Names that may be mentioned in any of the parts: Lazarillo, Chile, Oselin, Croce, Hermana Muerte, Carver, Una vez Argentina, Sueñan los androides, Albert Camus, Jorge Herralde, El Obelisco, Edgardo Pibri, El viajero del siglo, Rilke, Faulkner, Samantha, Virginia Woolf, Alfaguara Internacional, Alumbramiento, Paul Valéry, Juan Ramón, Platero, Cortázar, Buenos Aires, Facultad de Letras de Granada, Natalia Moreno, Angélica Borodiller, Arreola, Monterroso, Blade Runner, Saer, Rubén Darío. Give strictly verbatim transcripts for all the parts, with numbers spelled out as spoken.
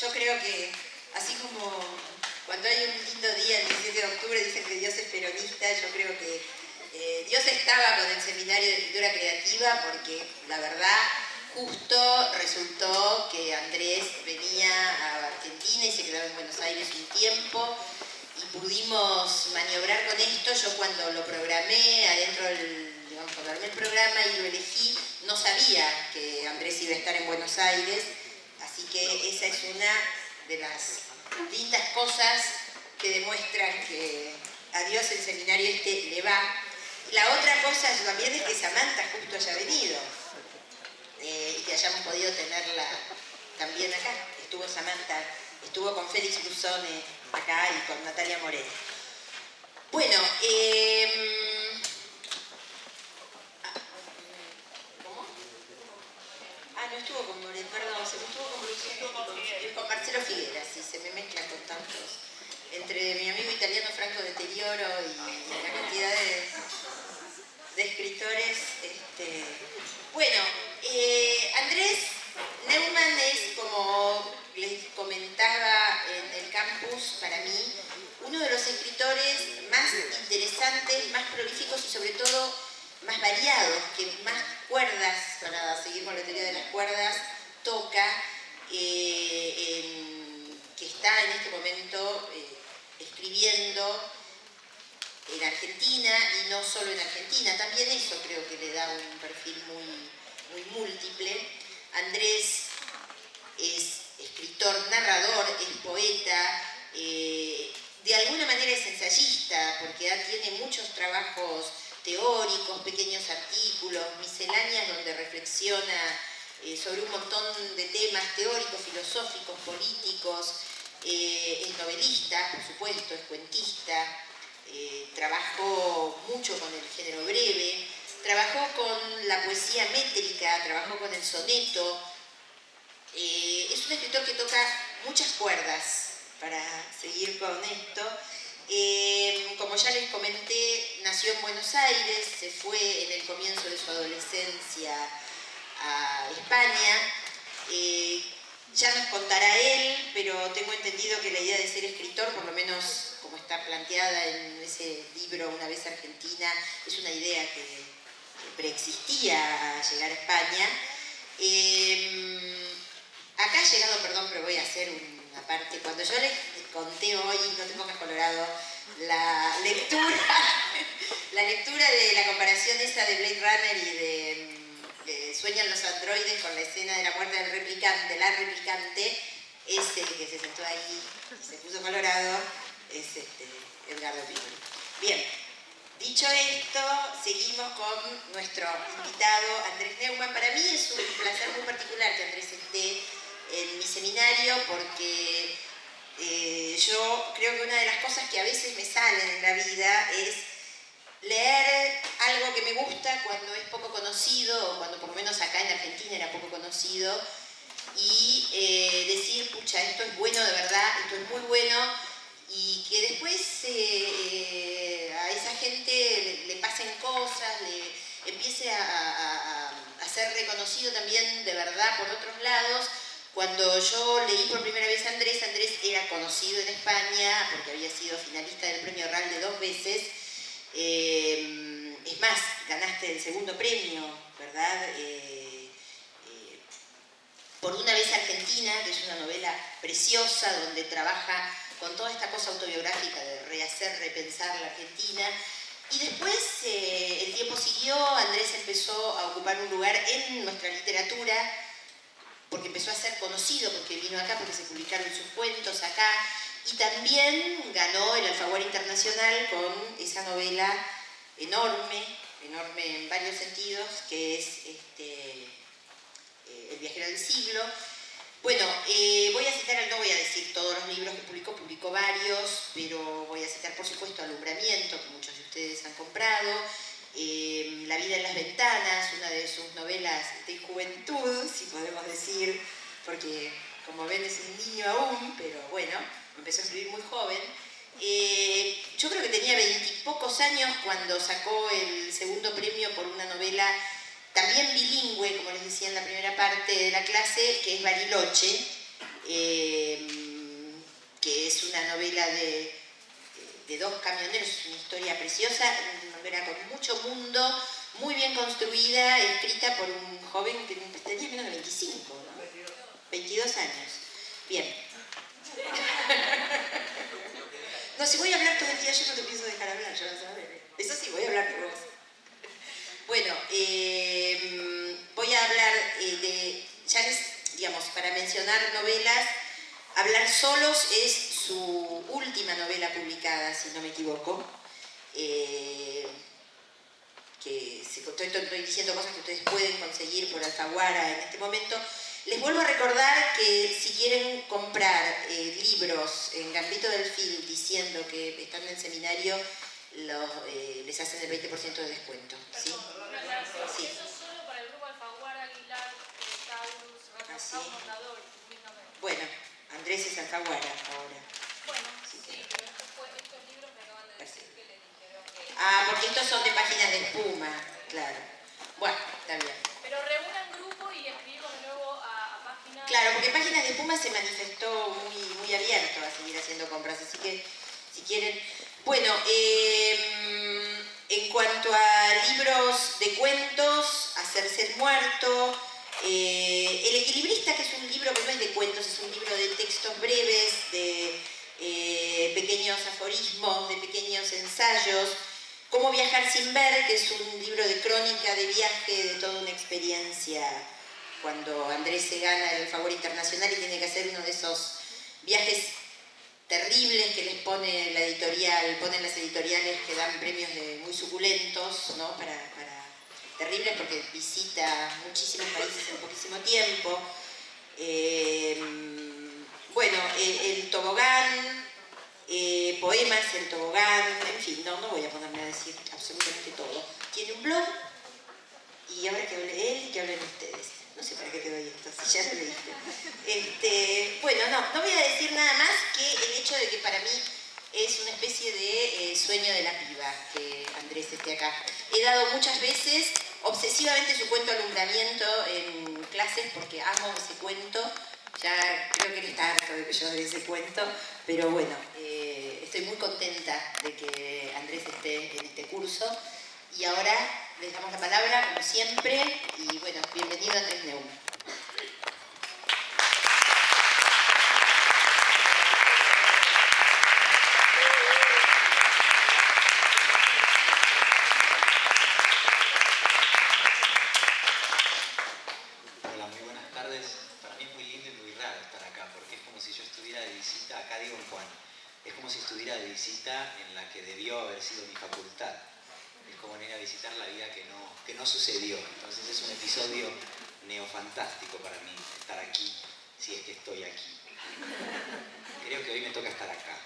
Yo creo que, así como cuando hay un lindo día, el diecisiete de octubre, dicen que Dios es peronista, yo creo que eh, Dios estaba con el Seminario de Escritura Creativa porque, la verdad, justo resultó que Andrés venía a Argentina y se quedaba en Buenos Aires un tiempo y pudimos maniobrar con esto. Yo cuando lo programé, adentro del, digamos, cuando armé el programa y lo elegí, no sabía que Andrés iba a estar en Buenos Aires, así que esa es una de las lindas cosas que demuestran que a Dios el seminario este le va. La otra cosa también es que Samantha justo haya venido. Eh, y que hayamos podido tenerla también acá. Estuvo Samantha, estuvo con Félix Busone acá y con Natalia Moreno. Bueno, eh... ¿cómo? Ah, no estuvo con Moreno, perdón, se me estuvo con Bruce, con Marcelo Figuera, sí, se me mezclan con tantos. Entre mi amigo italiano Franco Deterioro y la cantidad de, de escritores, este... bueno. Eh, Andrés Neuman es, como les comentaba en el campus, para mí, uno de los escritores más interesantes, más prolíficos y sobre todo más variados, que más cuerdas, para seguir con la teoría de las cuerdas, toca, eh, en, que está en este momento eh, escribiendo en Argentina y no solo en Argentina. También eso creo que le da un perfil muy... muy múltiple. Andrés es escritor, narrador, es poeta, eh, de alguna manera es ensayista, porque tiene muchos trabajos teóricos, pequeños artículos, misceláneas donde reflexiona eh, sobre un montón de temas teóricos, filosóficos, políticos, eh, es novelista, por supuesto, es cuentista, eh, trabajó mucho con el género breve, trabajó con la poesía métrica, trabajó con el soneto. Eh, es un escritor que toca muchas cuerdas, para seguir con esto. Eh, como ya les comenté, nació en Buenos Aires, se fue en el comienzo de su adolescencia a España. Eh, ya nos contará él, pero tengo entendido que la idea de ser escritor, por lo menos como está planteada en ese libro Una vez Argentina, es una idea que... que preexistía a llegar a España. Eh, acá ha llegado, perdón, pero voy a hacer una parte. Cuando yo les conté hoy, no te pongas colorado, la lectura, la lectura de la comparación esa de Blade Runner y de, de Sueñan los androides con la escena de la muerte del replicante, la replicante, ese que se sentó ahí y se puso colorado, es este, Edgardo Pibri. Bien. Dicho esto, seguimos con nuestro invitado Andrés Neuman. Para mí es un placer muy particular que Andrés esté en mi seminario porque eh, yo creo que una de las cosas que a veces me salen en la vida es leer algo que me gusta cuando es poco conocido, o cuando por lo menos acá en Argentina era poco conocido, y eh, decir, pucha, esto es bueno de verdad, esto es muy bueno, y que después eh, eh, a esa gente le, le pasen cosas, le empiece a, a, a ser reconocido también de verdad por otros lados. Cuando yo leí por primera vez a Andrés, Andrés era conocido en España porque había sido finalista del Premio Herralde dos veces. Eh, es más, ganaste el segundo premio, ¿verdad? Eh, eh, por Una vez Argentina, que es una novela preciosa donde trabaja con toda esta cosa autobiográfica de rehacer, repensar la Argentina. Y después eh, el tiempo siguió, Andrés empezó a ocupar un lugar en nuestra literatura, porque empezó a ser conocido, porque vino acá, porque se publicaron sus cuentos acá, y también ganó el Alfaguara Internacional con esa novela enorme, enorme en varios sentidos, que es este, eh, El viajero del siglo. Bueno, eh, voy a citar, no voy a decir todos los libros que publicó, publicó varios, pero voy a citar por supuesto Alumbramiento, que muchos de ustedes han comprado, eh, La vida en las ventanas, una de sus novelas de juventud, si podemos decir, porque como ven es un niño aún, pero bueno, empezó a escribir muy joven. Eh, yo creo que tenía veintipocos años cuando sacó el segundo premio por una novela también bilingüe, como les decía en la primera parte de la clase, que es Bariloche, eh, que es una novela de, de dos camioneros, es una historia preciosa, una novela con mucho mundo, muy bien construida, escrita por un joven que tenía menos de veinticinco, ¿no? veintidós años. Bien. No, si voy a hablar todo el día, yo no te pienso dejar hablar, ya lo sabes. Eso sí, voy a hablar de vos. Bueno, eh, voy a hablar eh, de, ya les, digamos, para mencionar novelas, Hablar Solos es su última novela publicada, si no me equivoco, eh, que se, estoy, estoy diciendo cosas que ustedes pueden conseguir por Alfaguara en este momento. Les vuelvo a recordar que si quieren comprar eh, libros en Gambito del Film diciendo que están en seminario, los, eh, les hacen el veinte por ciento de descuento. ¿Sí? Sí. Eso es solo para el grupo Alfaguara, Aguilar, Taurus, Montador. Bueno, Andrés es Alfaguara ahora. Bueno, sí, pero estos libros me acaban de decir que les dijeron que... Ah, porque estos son de Páginas de Espuma, claro. Bueno, está bien. Pero reúnan grupo y escribimos de nuevo a, a Páginas... Claro, porque Páginas de Espuma se manifestó muy, muy abierto a seguir haciendo compras, así que si quieren... Bueno, eh, en cuanto a libros de cuentos, Hacerse el muerto, eh, El equilibrista, que es un libro que no es de cuentos, es un libro de textos breves, de eh, pequeños aforismos, de pequeños ensayos, Cómo viajar sin ver, que es un libro de crónica, de viaje, de toda una experiencia, cuando Andrés se gana el favor internacional y tiene que hacer uno de esos viajes terribles que les pone la editorial, ponen las editoriales que dan premios de, muy suculentos, ¿no? Para, para, terribles porque visita muchísimos países en poquísimo tiempo. Eh, bueno, eh, El Tobogán, eh, poemas, El Tobogán, en fin, no, no voy a ponerme a decir absolutamente todo. Tiene un blog y ahora que hable él y que hablen ustedes. No sé para qué te doy esto, si ya lo leíste. Este, bueno, no, no voy a decir nada más que el hecho de que para mí es una especie de eh, sueño de la piba que Andrés esté acá. He dado muchas veces, obsesivamente, su cuento Alumbramiento en clases porque amo ese cuento. Ya creo que él está harto de que yo dé ese cuento, pero bueno, eh, estoy muy contenta de que Andrés esté en este curso. Y ahora les damos la palabra, como siempre, y bueno, bienvenido a Andrés Neuman. Hola, muy buenas tardes. Para mí es muy lindo y muy raro estar acá, porque es como si yo estuviera de visita, acá digo en Juan, es como si estuviera de visita en la que debió haber sido mi facultad. Como venir a visitar la vida que no, que no sucedió. Entonces es un episodio neofantástico para mí estar aquí, si es que estoy aquí. Creo que hoy me toca estar acá.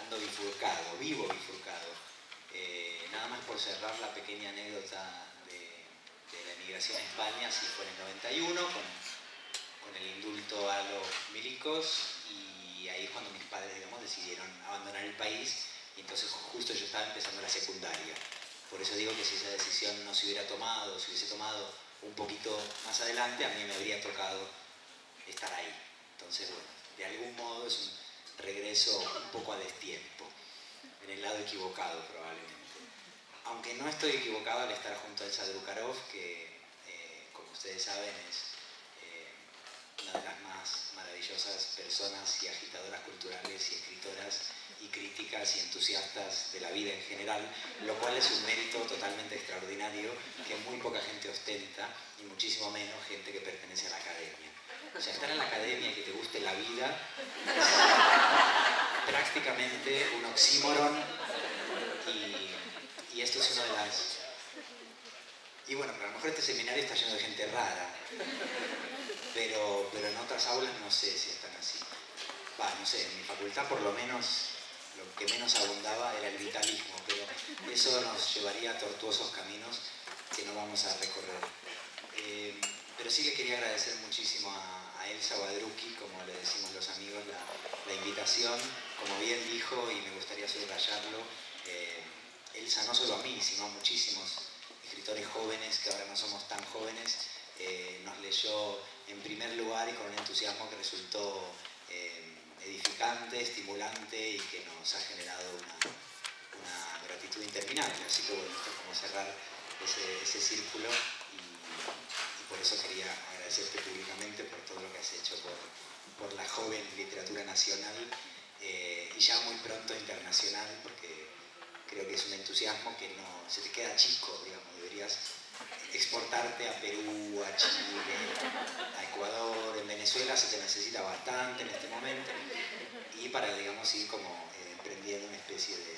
Ando bifurcado, vivo bifurcado. Eh, nada más por cerrar la pequeña anécdota de, de la emigración a España, si fue en el noventa y uno, con, con el indulto a los milicos, y ahí es cuando mis padres, digamos, decidieron abandonar el país, y entonces justo yo estaba empezando la secundaria. Por eso digo que si esa decisión no se hubiera tomado, se hubiese tomado un poquito más adelante, a mí me habría tocado estar ahí. Entonces, bueno, de algún modo es un regreso un poco a destiempo, en el lado equivocado probablemente. Aunque no estoy equivocado al estar junto a Elsa Drukarov, que, eh, como ustedes saben, es eh, una de las más maravillosas personas y agitadoras culturales y escritoras y críticas y entusiastas de la vida en general, lo cual es un mérito totalmente extraordinario que muy poca gente ostenta, y muchísimo menos gente que pertenece a la academia. O sea, estar en la academia y que te guste la vida es prácticamente un oxímoron, y, y esto es una de las... Y bueno, a lo mejor este seminario está lleno de gente rara, pero, pero en otras aulas no sé si están así. Va, no sé, en mi facultad por lo menos... lo que menos abundaba era el vitalismo, pero eso nos llevaría a tortuosos caminos que no vamos a recorrer. Eh, pero sí le quería agradecer muchísimo a, a Elsa o a Druki, como le decimos los amigos, la, la invitación. Como bien dijo, y me gustaría subrayarlo, eh, Elsa no solo a mí, sino a muchísimos escritores jóvenes, que ahora no somos tan jóvenes, eh, nos leyó en primer lugar y con un entusiasmo que resultó eh, edificante, estimulante y que nos ha generado una, una gratitud interminable. Así que bueno, esto es como cerrar ese, ese círculo y, y por eso quería agradecerte públicamente por todo lo que has hecho por, por la joven literatura nacional eh, y ya muy pronto internacional, porque creo que es un entusiasmo que no se te queda chico, digamos, deberías exportarte a Perú, a Chile, a Ecuador, en Venezuela se te necesita bastante en este momento, y para, digamos, ir como eh, emprendiendo una especie de eh,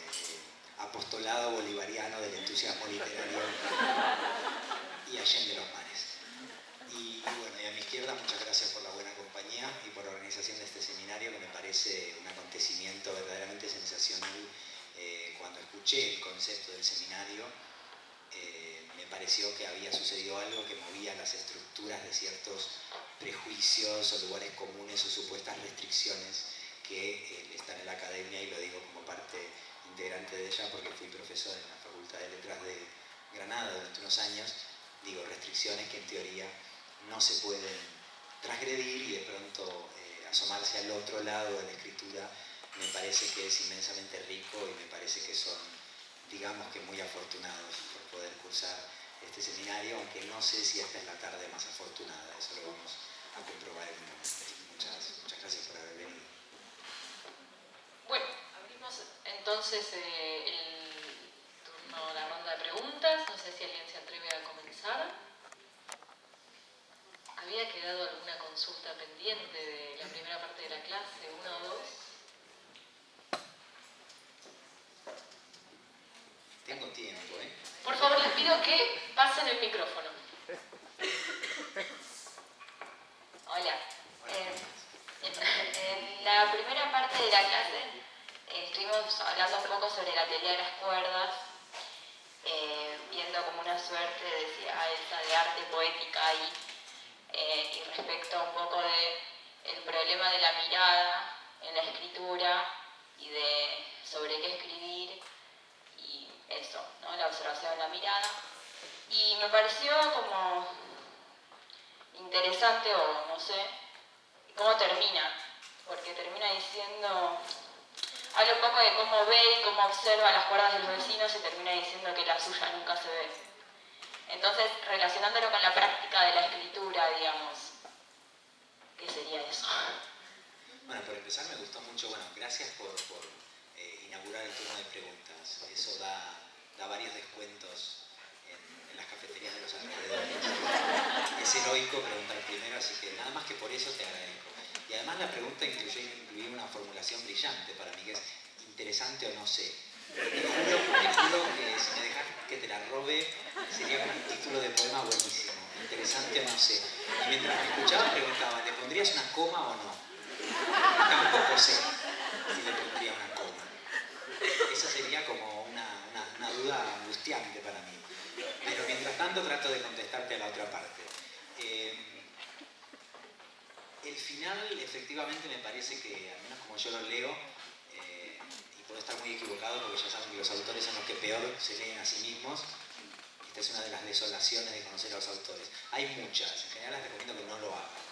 apostolado bolivariano del entusiasmo literario y allende los mares. Y, y bueno, y a mi izquierda, muchas gracias por la buena compañía y por la organización de este seminario, que me parece un acontecimiento verdaderamente sensacional. Eh, cuando escuché el concepto del seminario, Eh, me pareció que había sucedido algo que movía las estructuras de ciertos prejuicios o lugares comunes o supuestas restricciones que eh, están en la academia, y lo digo como parte integrante de ella porque fui profesor en la Facultad de Letras de Granada durante unos años. Digo, restricciones que en teoría no se pueden transgredir, y de pronto eh, asomarse al otro lado de la escritura me parece que es inmensamente rico, y me parece que son, digamos, que muy afortunados poder cursar este seminario, aunque no sé si esta es la tarde más afortunada, eso lo vamos a comprobar en un momento. Muchas, muchas gracias por haber venido. Bueno, abrimos entonces eh, el turno a la ronda de preguntas, no sé si alguien se atreve a comenzar. ¿Había quedado alguna consulta pendiente de la primera parte de la clase, una o dos? Tengo tiempo, ¿eh? Por favor, les pido que pasen el micrófono. Hola. Eh, en la primera parte de la clase eh, estuvimos hablando un poco sobre la teoría de las cuerdas, eh, viendo como una suerte de, de, de arte poética ahí, eh, y respecto a un poco del problema de la mirada en la escritura y de sobre qué escribir. Eso, ¿no? La observación, la mirada, y me pareció como interesante, o no sé, cómo termina, porque termina diciendo, habla un poco de cómo ve y cómo observa las cuerdas de los vecinos, y termina diciendo que la suya nunca se ve. Entonces, relacionándolo con la práctica de la escritura, digamos, ¿qué sería eso? Bueno, por empezar me gustó mucho, bueno, gracias por... por... inaugurar el turno de preguntas. Eso da, da varios descuentos en, en las cafeterías de los alrededores. Es heroico preguntar primero, así que nada más que por eso te agradezco. Y además la pregunta incluyó, incluyó una formulación brillante para mí, que es interesante o no sé. Te juro, te juro que si me dejas que te la robe, sería como un título de poema buenísimo. Interesante o no sé. Y mientras me escuchaba preguntaba, ¿le pondrías una coma o no? Tampoco sé si le pondría una. Esa sería como una, una, una duda angustiante para mí. Pero mientras tanto trato de contestarte a la otra parte. Eh, el final, efectivamente, me parece que, al menos como yo lo leo, eh, y puedo estar muy equivocado porque ya saben que los autores son los que peor se leen a sí mismos. Esta es una de las desolaciones de conocer a los autores. Hay muchas, en general las recomiendo que no lo hagan.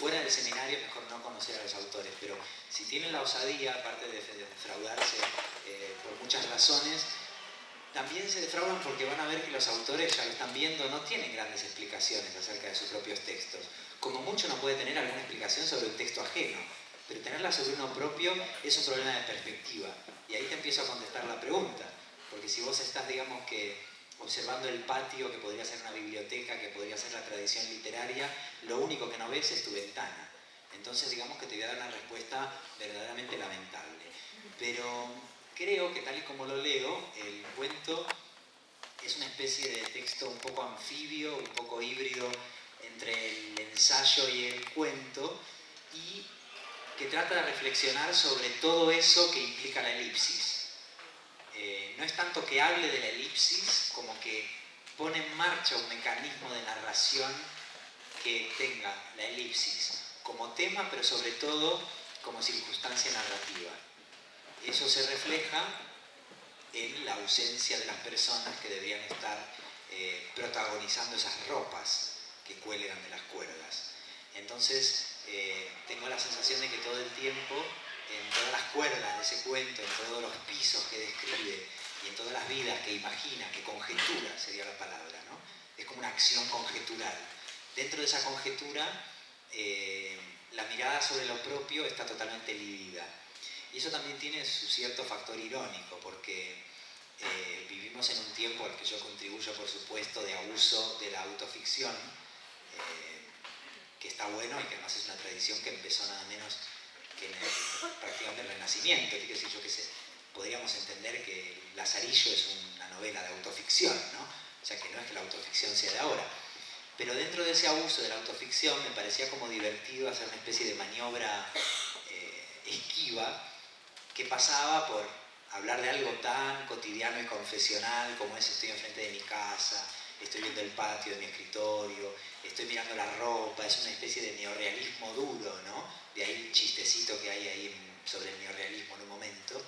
Fuera del seminario es mejor no conocer a los autores, pero si tienen la osadía, aparte de defraudarse eh, por muchas razones, también se defraudan porque van a ver que los autores, ya lo están viendo, no tienen grandes explicaciones acerca de sus propios textos. Como mucho no puede tener alguna explicación sobre un texto ajeno, pero tenerla sobre uno propio es un problema de perspectiva. Y ahí te empiezo a contestar la pregunta, porque si vos estás, digamos que... observando el patio, que podría ser una biblioteca, que podría ser la tradición literaria, lo único que no ves es tu ventana. Entonces, digamos que te voy a dar una respuesta verdaderamente lamentable. Pero creo que tal y como lo leo, el cuento es una especie de texto un poco anfibio, un poco híbrido entre el ensayo y el cuento, y que trata de reflexionar sobre todo eso que implica la elipsis. Eh, no es tanto que hable de la elipsis como que pone en marcha un mecanismo de narración que tenga la elipsis como tema, pero sobre todo como circunstancia narrativa. Eso se refleja en la ausencia de las personas que deberían estar eh, protagonizando esas ropas, que cuelgan de las cuerdas. Entonces, eh, tengo la sensación de que todo el tiempo, en todas las cuerdas de ese cuento, en todos los pisos que describe, y en todas las vidas que imagina, que conjetura, sería la palabra, ¿no? Es como una acción conjetural. Dentro de esa conjetura, eh, la mirada sobre lo propio está totalmente livida. Y eso también tiene su cierto factor irónico, porque eh, vivimos en un tiempo al que yo contribuyo, por supuesto, de abuso de la autoficción, eh, que está bueno y que además es una tradición que empezó nada menos que en el, prácticamente el Renacimiento. Es decir, yo qué sé, podríamos entender que Lazarillo es una novela de autoficción, ¿no? O sea, que no es que la autoficción sea de ahora. Pero dentro de ese abuso de la autoficción me parecía como divertido hacer una especie de maniobra eh, esquiva, que pasaba por hablar de algo tan cotidiano y confesional como es: estoy enfrente de mi casa, estoy viendo el patio de mi escritorio, estoy mirando la ropa. Es una especie de neorrealismo duro, ¿no? De ahí el chistecito que hay ahí sobre el neorrealismo en un momento.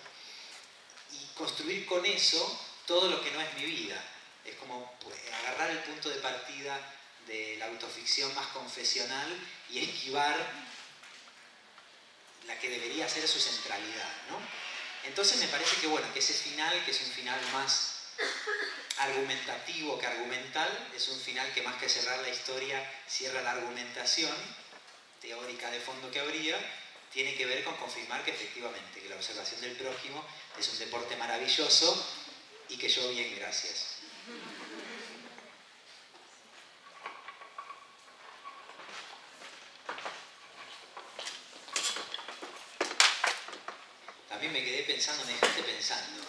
Y construir con eso todo lo que no es mi vida. Es como pues, agarrar el punto de partida de la autoficción más confesional y esquivar la que debería ser su centralidad, ¿no? Entonces me parece que, bueno, que ese final, que es un final más argumentativo que argumental, es un final que más que cerrar la historia, cierra la argumentación teórica de fondo que habría, tiene que ver con confirmar que efectivamente que la observación del prójimo es un deporte maravilloso y que yo bien, gracias. También me quedé pensando, me dejaste pensando,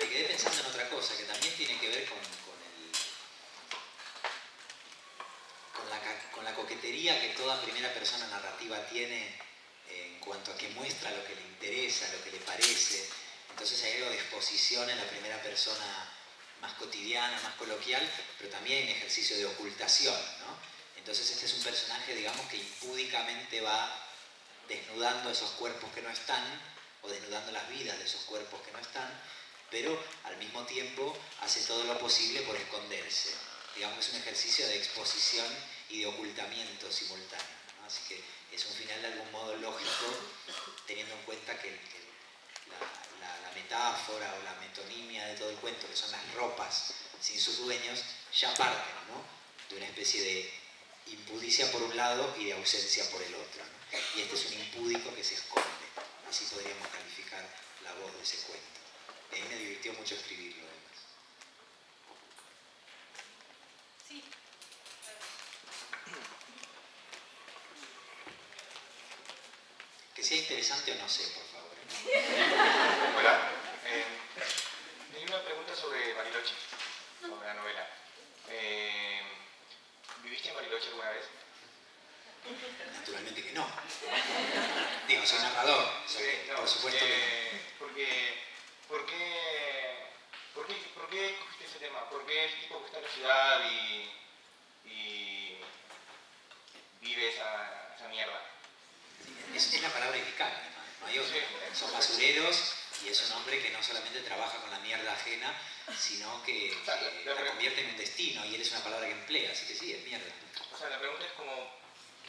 me quedé pensando en otra cosa que también tiene que ver con, con, el, con, la, con la coquetería que toda primera persona narrativa tiene en cuanto a que muestra lo que le interesa, lo que le parece. Entonces hay algo de exposición en la primera persona más cotidiana, más coloquial, pero también en ejercicio de ocultación, ¿no? Entonces este es un personaje, digamos, que impúdicamente va desnudando esos cuerpos que no están, o desnudando las vidas de esos cuerpos que no están, pero al mismo tiempo hace todo lo posible por esconderse. Digamos que es un ejercicio de exposición y de ocultamiento simultáneo, ¿no? Así que es un final de algún modo lógico, teniendo en cuenta que, que la, la, la metáfora o la metonimia de todo el cuento, que son las ropas sin sus dueños, ya parten, ¿no?, de una especie de impudicia por un lado y de ausencia por el otro, ¿no? Y este es un impúdico que se esconde. Así podríamos calificar la voz de ese cuento. Y ahí me divirtió mucho escribirlo, además. Sí. Que sea interesante o no sé, por favor. Hola. Eh, tenía una pregunta sobre Bariloche, sobre la novela. Eh, ¿Viviste en Bariloche alguna vez? Naturalmente que no. Digo, soy narrador, soy, sí, no, por supuesto eh, que no. Porque, ¿por qué, por qué, por qué escogiste ese tema? ¿Por qué el tipo que está en la ciudad y, y vive esa, esa mierda? Es, es la palabra indicada, además. No hay otra. Sí, son basureros y es un hombre que no solamente trabaja con la mierda ajena, sino que, que la, la, la convierte en un destino, y él es una palabra que emplea, así que sí, es mierda. O sea, la pregunta es como...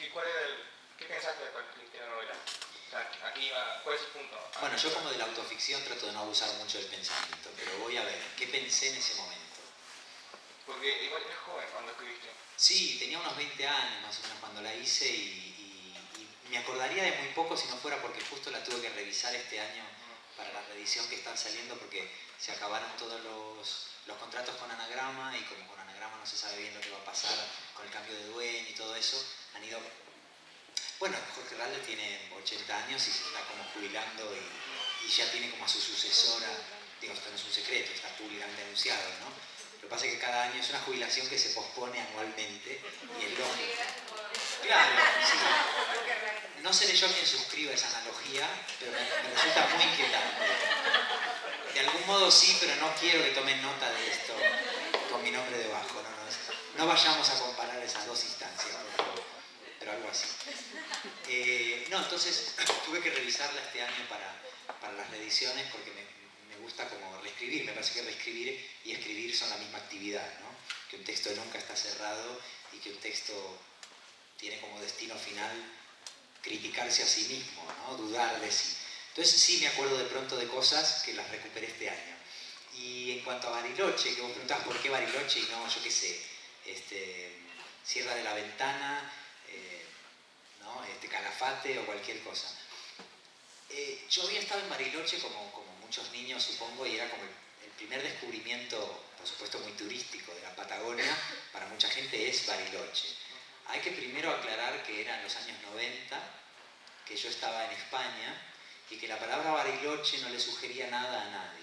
¿Y cuál era el, ¿Qué pensaste de cuál de la novela? O sea, aquí, ¿cuál es el punto? Ah, bueno, yo como de la autoficción trato de no abusar mucho del pensamiento, pero voy a ver, ¿qué pensé en ese momento? Porque igual eres joven cuando escribiste. Sí, tenía unos veinte años más o menos cuando la hice, y, y, y me acordaría de muy poco si no fuera porque justo la tuve que revisar este año para la reedición que están saliendo, porque se acabaron todos los, los contratos con Anagrama, y como con Anagrama no se sabe bien lo que va a pasar con el cambio de dueño y todo eso, han ido... Bueno, Jorge Herralde tiene ochenta años y se está como jubilando, y, y ya tiene como a su sucesora. Digo, esto no es un secreto, está públicamente anunciado, ¿no? Lo que pasa es que cada año es una jubilación que se pospone anualmente, y es lógico. Claro, sí. No seré yo quien suscriba esa analogía, pero me, me resulta muy inquietante. De algún modo sí, pero no quiero que tomen nota de esto con mi nombre debajo, ¿no? No vayamos a comparar esas dos instancias, por favor, pero algo así. Eh, no, entonces tuve que revisarla este año para, para las reediciones, porque me, me gusta como reescribir. Me parece que reescribir y escribir son la misma actividad, ¿no? Que un texto nunca está cerrado y que un texto tiene como destino final criticarse a sí mismo, ¿no? Dudar de sí. Entonces sí me acuerdo de pronto de cosas que las recuperé este año. Y en cuanto a Bariloche, que vos preguntabas por qué Bariloche y no, yo qué sé, este, Sierra de la Ventana, eh, ¿no? este, Calafate o cualquier cosa. Eh, yo había estado en Bariloche como, como muchos niños, supongo, y era como el, el primer descubrimiento, por supuesto muy turístico, de la Patagonia. Para mucha gente es Bariloche. Hay que primero aclarar que eran los años noventa, que yo estaba en España y que la palabra Bariloche no le sugería nada a nadie.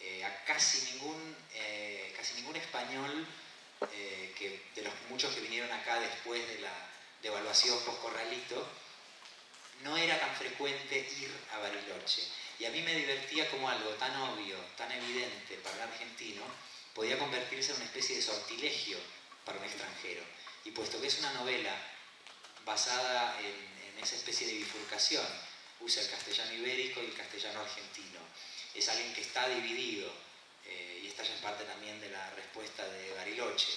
Eh, a casi ningún, eh, casi ningún español eh, que, de los muchos que vinieron acá después de la devaluación poscorralito, no era tan frecuente ir a Bariloche. Y a mí me divertía como algo tan obvio, tan evidente para un argentino, podía convertirse en una especie de sortilegio para un extranjero. Y puesto que es una novela basada en, en esa especie de bifurcación, usa el castellano ibérico y el castellano argentino. Es alguien que está dividido, eh, y esta ya es parte también de la respuesta de Bariloche.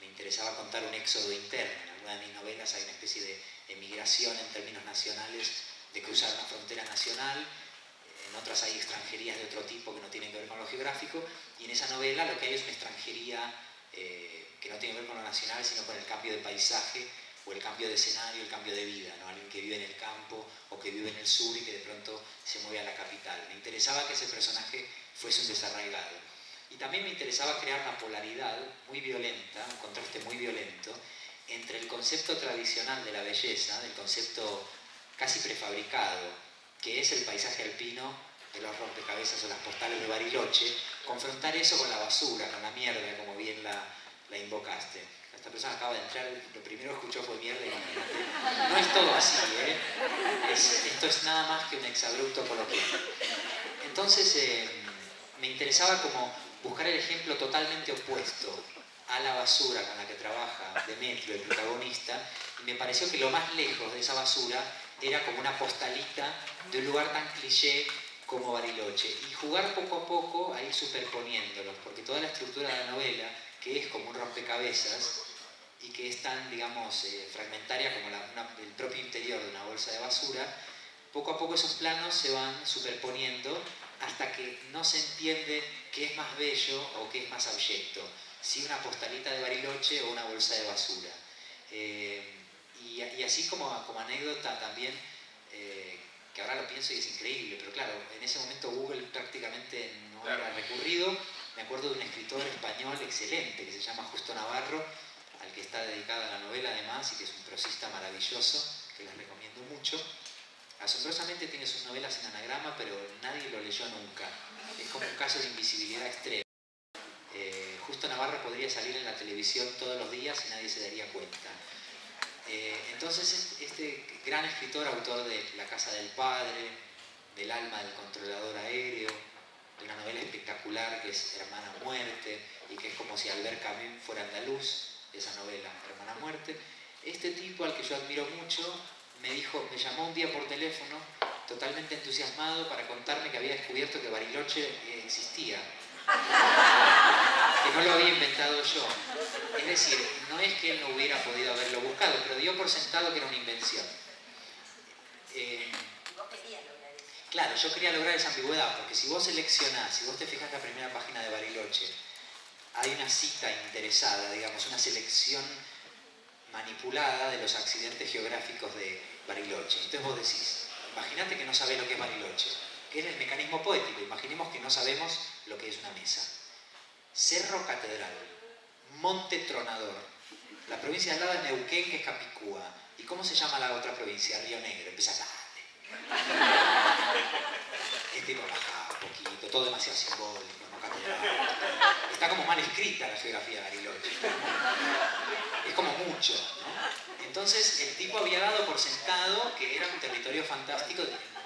Me interesaba contar un éxodo interno. En alguna de mis novelas hay una especie de emigración en términos nacionales, de cruzar una frontera nacional. En otras hay extranjerías de otro tipo que no tienen que ver con lo geográfico. Y en esa novela lo que hay es una extranjería eh, que no tiene que ver con lo nacional, sino con el cambio de paisaje o el cambio de escenario, el cambio de vida, ¿no? Alguien que vive en el campo o que vive en el sur y que de pronto se mueve a la capital. Me interesaba que ese personaje fuese un desarraigado. Y también me interesaba crear una polaridad muy violenta, un contraste muy violento, entre el concepto tradicional de la belleza, del concepto casi prefabricado, que es el paisaje alpino de los rompecabezas o las postales de Bariloche, confrontar eso con la basura, con la mierda, como bien la, la invocaste. Esta persona acaba de entrar, lo primero que escuchó fue mierda y imagínate. No es todo así, ¿eh? Es, esto es nada más que un exabrupto coloquial. Entonces, eh, me interesaba como buscar el ejemplo totalmente opuesto a la basura con la que trabaja Demetrio, el protagonista, y me pareció que lo más lejos de esa basura era como una postalita de un lugar tan cliché como Bariloche. Y jugar poco a poco a ir superponiéndolos, porque toda la estructura de la novela, que es como un rompecabezas y que es tan, digamos, eh, fragmentaria como la, una, el propio interior de una bolsa de basura, poco a poco esos planos se van superponiendo hasta que no se entiende qué es más bello o qué es más abyecto, si una postalita de Bariloche o una bolsa de basura. Eh, y, y así como, como anécdota también, eh, que ahora lo pienso y es increíble, pero claro, en ese momento Google prácticamente no claro. era recurrido. Me acuerdo de un escritor español excelente que se llama Justo Navarro, al que está dedicada la novela además, y que es un prosista maravilloso, que les recomiendo mucho. Asombrosamente tiene sus novelas en Anagrama, pero nadie lo leyó nunca. Es como un caso de invisibilidad extrema. Eh, Justo Navarro podría salir en la televisión todos los días y nadie se daría cuenta. Eh, entonces, este gran escritor, autor de La casa del padre, del alma del controlador aéreo, de una novela espectacular que es Hermana Muerte, y que es como si Albert Camus fuera andaluz, esa novela, Hermana Muerte. Este tipo, al que yo admiro mucho, me dijo, me llamó un día por teléfono, totalmente entusiasmado, para contarme que había descubierto que Bariloche existía. Que no lo había inventado yo. Es decir, no es que él no hubiera podido haberlo buscado, pero dio por sentado que era una invención. Eh, Claro, yo quería lograr esa ambigüedad, porque si vos seleccionás, si vos te fijas en la primera página de Bariloche, hay una cita interesada, digamos, una selección manipulada de los accidentes geográficos de Bariloche. Entonces vos decís, imaginate que no sabés lo que es Bariloche, que es el mecanismo poético, imaginemos que no sabemos lo que es una mesa. Cerro Catedral, Monte Tronador, la provincia de al lado es Neuquén, que es Capicúa. ¿Y cómo se llama la otra provincia? Río Negro, empezás a... Este no baja un poquito, todo demasiado simbólico, no catedral. Está como mal escrita la geografía de Bariloche. Es como mucho, ¿no? Entonces el tipo había dado por sentado que era un territorio fantástico,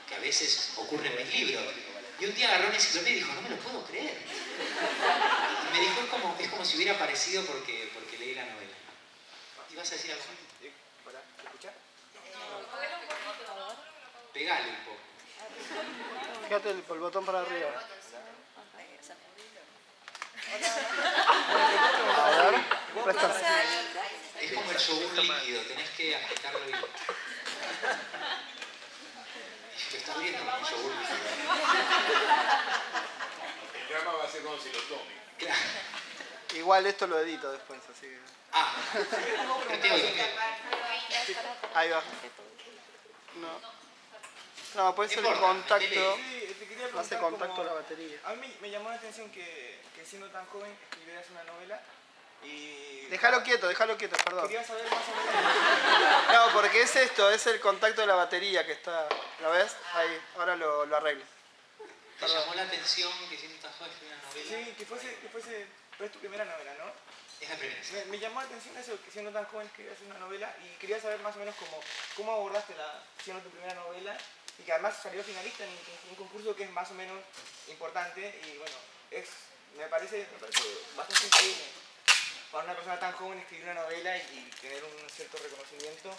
que a veces ocurre en mis libros. Y un día agarró una enciclopedia y dijo, no me lo puedo creer. Y me dijo, es como, es como si hubiera aparecido porque, porque leí la novela. ¿Ibas a decir algo? ¿Para escuchar? Pegale un poco. Fíjate el, el botón para arriba. A ver, presta. yogur líquido, tenés que agitarlo bien. Y si lo estás viendo con un yogur líquido. El drama va a ser como si lo tome. Claro. Igual esto lo edito después, así que... Ah, no te oigo. Ahí va. No, no, puede ser el contacto. Hace contacto como, la batería. A mí me llamó la atención que, que siendo tan joven escribieras una novela y... Déjalo quieto, déjalo quieto, perdón. Quería saber más o menos. No, porque es esto, es el contacto de la batería que está... ¿Lo ves? Ahí, ahora lo, lo arreglo. ¿Te perdón. Llamó la atención que siendo tan joven escribieras una novela? Sí, que fuese... Que fuese pero es tu primera novela, ¿no? Es la primera. Me, me llamó la atención eso, que siendo tan joven escribías una novela y quería saber más o menos cómo, cómo abordaste la, siendo tu primera novela. Y que además salió finalista en un concurso que es más o menos importante y bueno, es, me, parece, me parece bastante increíble para una persona tan joven escribir una novela y, y tener un cierto reconocimiento,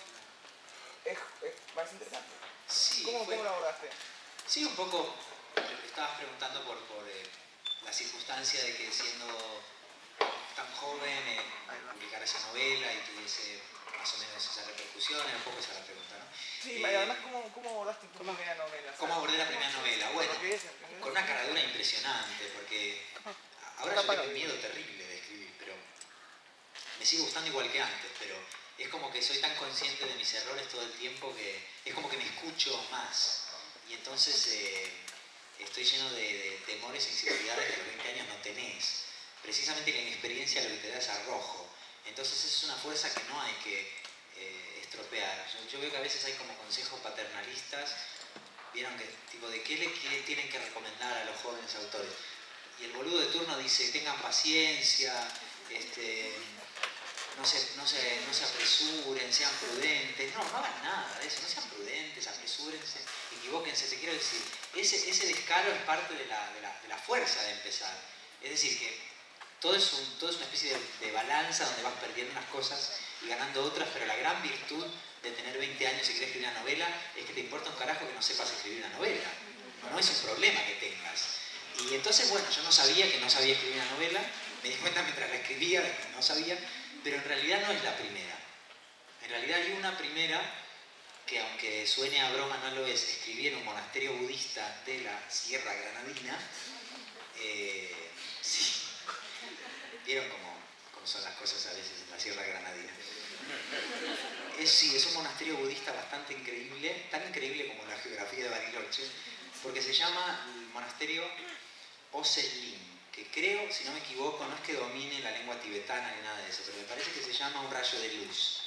es, es parece interesante. Sí, ¿Cómo, fue, ¿Cómo lo abordaste? Sí, un poco, estabas preguntando por, por eh, la circunstancia de que siendo tan joven eh, publicara esa novela y tuviese más o menos esas repercusiones, un poco esa es la pregunta, ¿no? Sí, eh, además, ¿cómo, cómo abordaste tu primera novela? ¿Cómo abordé la primera novela? Bueno, con una caradura impresionante, porque ahora yo tengo un miedo terrible de escribir, pero me sigue gustando igual que antes, pero es como que soy tan consciente de mis errores todo el tiempo que es como que me escucho más. Y entonces eh, estoy lleno de, de temores e inseguridades que a los veinte años no tenés. Precisamente la inexperiencia lo que te da es arrojo. Entonces esa es una fuerza que no hay que... Eh, estropear. Yo, yo veo que a veces hay como consejos paternalistas, vieron que tipo de qué le qué tienen que recomendar a los jóvenes autores. Y el boludo de turno dice tengan paciencia, este, no, se, no, se, no se apresuren, sean prudentes. No, no hagan nada de eso, no sean prudentes, apresúrense, equivóquense. Te quiero decir, ese, ese descaro es parte de la, de, la, de la fuerza de empezar. Es decir, que todo es, un, todo es una especie de, de balanza donde vas perdiendo unas cosas y ganando otras, pero la gran virtud de tener veinte años y querer escribir una novela es que te importa un carajo que no sepas escribir una novela. No es un problema que tengas. Y entonces, bueno, yo no sabía que no sabía escribir una novela, me di cuenta mientras la escribía de que no sabía, pero en realidad no es la primera. En realidad hay una primera que, aunque suene a broma, no lo es. Escribí en un monasterio budista de la Sierra Granadina. Eh, sí. ¿Vieron cómo, cómo son las cosas a veces en la Sierra Granadina? Es, sí, es un monasterio budista bastante increíble, tan increíble como la geografía de Bariloche, porque se llama el monasterio Oselin, que creo, si no me equivoco, no es que domine la lengua tibetana ni nada de eso, pero me parece que se llama un rayo de luz.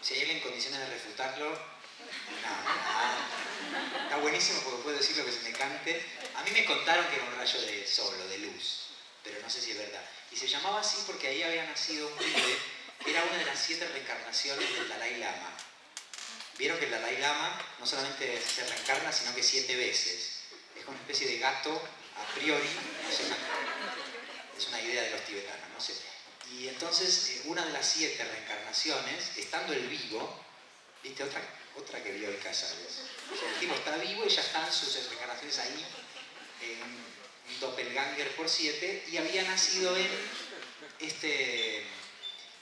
Si hay alguien en condiciones de refutarlo, no, no, no. Está buenísimo porque puedo decir lo que se me cante. A mí me contaron que era un rayo de sol o de luz, pero no sé si es verdad. Y se llamaba así porque ahí había nacido un pibe que era una de las siete reencarnaciones del Dalai Lama. Vieron que el Dalai Lama no solamente se reencarna, sino que siete veces. Es como una especie de gato a priori, no sé, es una idea de los tibetanos, no sé. Y entonces, una de las siete reencarnaciones, estando el vivo, viste, otra, otra que vio el Casares. O sea, el tipo está vivo y ya están sus reencarnaciones ahí, en un doppelganger por siete, y había nacido en este,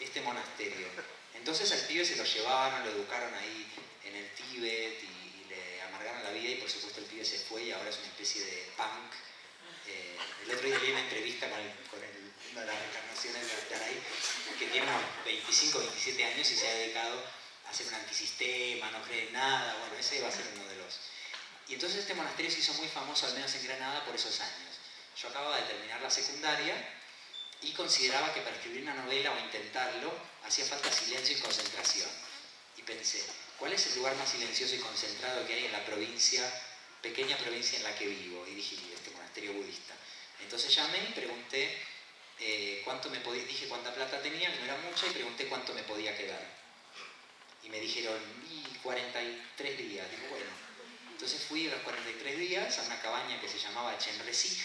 este monasterio. Entonces al pibe se lo llevaron, lo educaron ahí en el Tíbet y, y le amargaron la vida, y por supuesto el pibe se fue y ahora es una especie de punk. Eh, el otro día leí una entrevista con, el, con el, una de las reencarnaciones de Dalai, que tiene unos veinticinco, veintisiete años y se ha dedicado a ser un antisistema, no cree en nada. Bueno, ese va a ser uno de los... Y entonces este monasterio se hizo muy famoso, al menos en Granada, por esos años. Yo acababa de terminar la secundaria y consideraba que para escribir una novela o intentarlo hacía falta silencio y concentración. Y pensé, ¿cuál es el lugar más silencioso y concentrado que hay en la provincia, pequeña provincia en la que vivo? Y dije, este monasterio budista. Entonces llamé y pregunté eh, cuánto me podía, dije cuánta plata tenía, que no era mucha, y pregunté cuánto me podía quedar. Y me dijeron, y cuarenta y tres días. Digo, bueno. Entonces fui a los cuarenta y tres días a una cabaña que se llamaba Chenresig,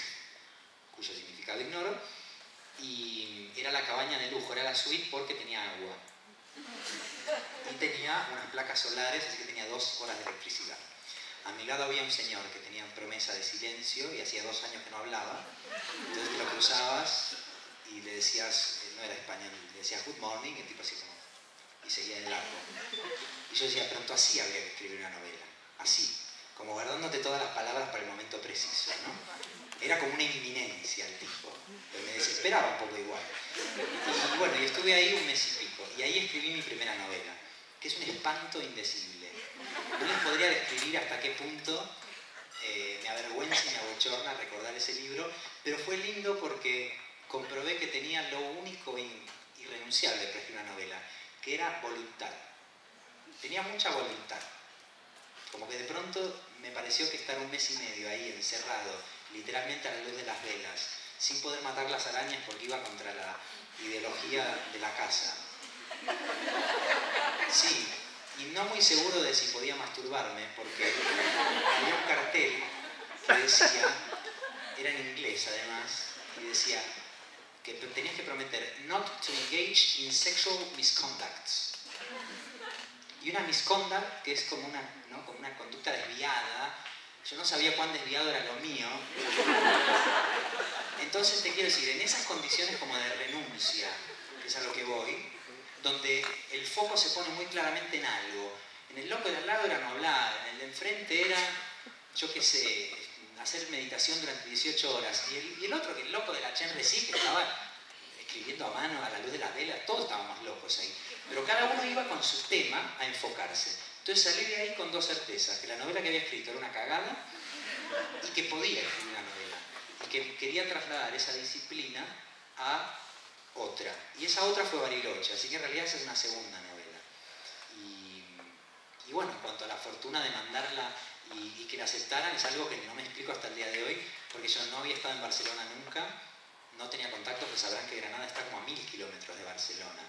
cuyo significado ignoro, y era la cabaña de lujo, era la suite porque tenía agua. Y tenía unas placas solares, así que tenía dos horas de electricidad. A mi lado había un señor que tenía promesa de silencio y hacía dos años que no hablaba. Entonces te lo cruzabas y le decías, no era español, le decías good morning, y el tipo así como, y seguía en el arco. Y yo decía, pronto así habría que escribir una novela, así, como guardándote todas las palabras para el momento preciso, ¿no? Era como una inminencia el tipo, pero me desesperaba un poco igual. Y bueno, y estuve ahí un mes y pico, y ahí escribí mi primera novela, que es un espanto indecible. No les podría describir hasta qué punto eh, me avergüenza y me abochorna recordar ese libro, pero fue lindo porque comprobé que tenía lo único e irrenunciable para escribir una novela, que era voluntad. Tenía mucha voluntad. Como que de pronto me pareció que estar un mes y medio ahí, encerrado, literalmente a la luz de las velas, sin poder matar las arañas porque iba contra la ideología de la casa. Sí, y no muy seguro de si podía masturbarme, porque había un cartel que decía, era en inglés además, y decía que tenías que prometer not to engage in sexual misconducts. Y una misconduct, que es como una, ¿no? como una conducta desviada, yo no sabía cuán desviado era lo mío. Entonces te quiero decir, en esas condiciones como de renuncia, que es a lo que voy, donde el foco se pone muy claramente en algo. En el loco de al lado era no hablar, en el de enfrente era, yo qué sé, hacer meditación durante dieciocho horas. Y el, y el otro, que el loco de la Chenre sí, que estaba escribiendo a mano a la luz de las velas, todos estábamos locos ahí. Pero cada uno iba con su tema a enfocarse. Entonces salí de ahí con dos certezas, que la novela que había escrito era una cagada y que podía escribir una novela. Y que quería trasladar esa disciplina a otra. Y esa otra fue Bariloche, así que en realidad esa es una segunda novela. Y, y bueno, en cuanto a la fortuna de mandarla y, y que la aceptaran, es algo que no me explico hasta el día de hoy, porque yo no había estado en Barcelona nunca, no tenía contactos, pues sabrán que Granada está como a mil kilómetros de Barcelona.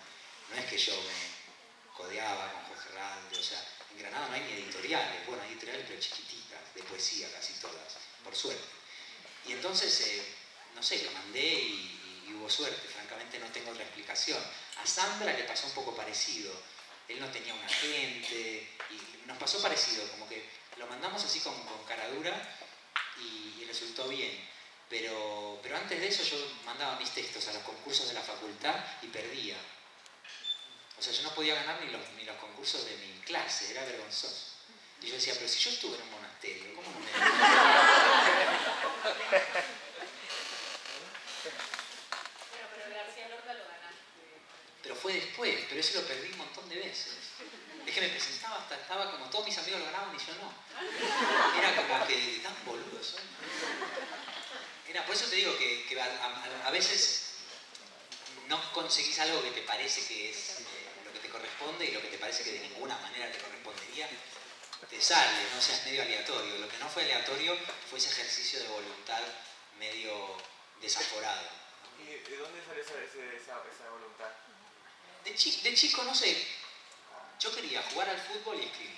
No es que yo me codeaba con Jorge Herralde, o sea, en Granada no hay ni editoriales, bueno, hay editoriales pero chiquititas, de poesía casi todas, por suerte. Y entonces, eh, no sé, lo mandé y, y hubo suerte, francamente no tengo otra explicación. A Sandra le pasó un poco parecido, él no tenía un agente, y nos pasó parecido, como que lo mandamos así con, con cara dura y, y resultó bien. Pero, pero antes de eso yo mandaba mis textos a los concursos de la facultad y perdía. O sea, yo no podía ganar ni los, ni los concursos de mi clase, era vergonzoso. Y yo decía, pero si yo estuve en un monasterio, ¿cómo no me...? Bueno, pero García Lorca lo ganaste. Pero fue después, pero eso lo perdí un montón de veces. Es que me presentaba hasta, estaba como todos mis amigos lo ganaban y yo no. Era como que tan boludo soy. Era, por eso te digo que, que a, a, a veces no conseguís algo que te parece que es lo que te corresponde y lo que te parece que de ninguna manera te correspondería, te sale, ¿no? O sea, es medio aleatorio. Lo que no fue aleatorio fue ese ejercicio de voluntad medio desaforado. ¿Y de dónde sale esa, esa, esa voluntad? De, chi de chico, no sé. Yo quería jugar al fútbol y escribir.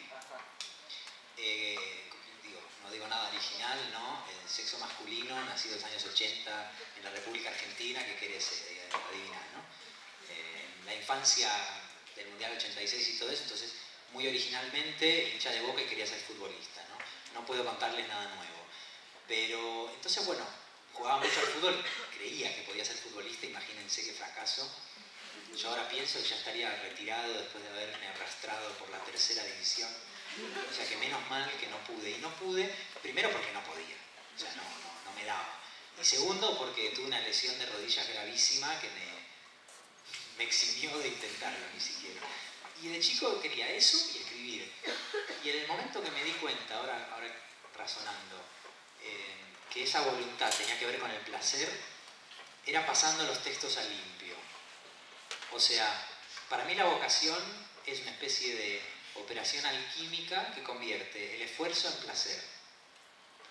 Eh, digo, no digo nada original, ¿no? El sexo masculino, nacido en los años ochenta en la República Argentina, ¿qué querés ser? Adivinar, ¿no? Eh, la infancia del Mundial ochenta y seis y todo eso, entonces muy originalmente hincha de Boca y quería ser futbolista, ¿no? No puedo contarles nada nuevo. Pero entonces, bueno, jugaba mucho al fútbol, creía que podía ser futbolista, imagínense qué fracaso. Yo ahora pienso que ya estaría retirado después de haberme arrastrado por la tercera división. O sea que menos mal que no pude. Y no pude, primero porque no podía, o sea, no, no, no me daba. Y segundo, porque tuve una lesión de rodillas gravísima que me, me eximió de intentarlo ni siquiera. Y de chico quería eso y escribir. Y en el momento que me di cuenta, ahora, ahora razonando, eh, que esa voluntad tenía que ver con el placer, era pasando los textos a limpio. O sea, para mí la vocación es una especie de operación alquímica que convierte el esfuerzo en placer.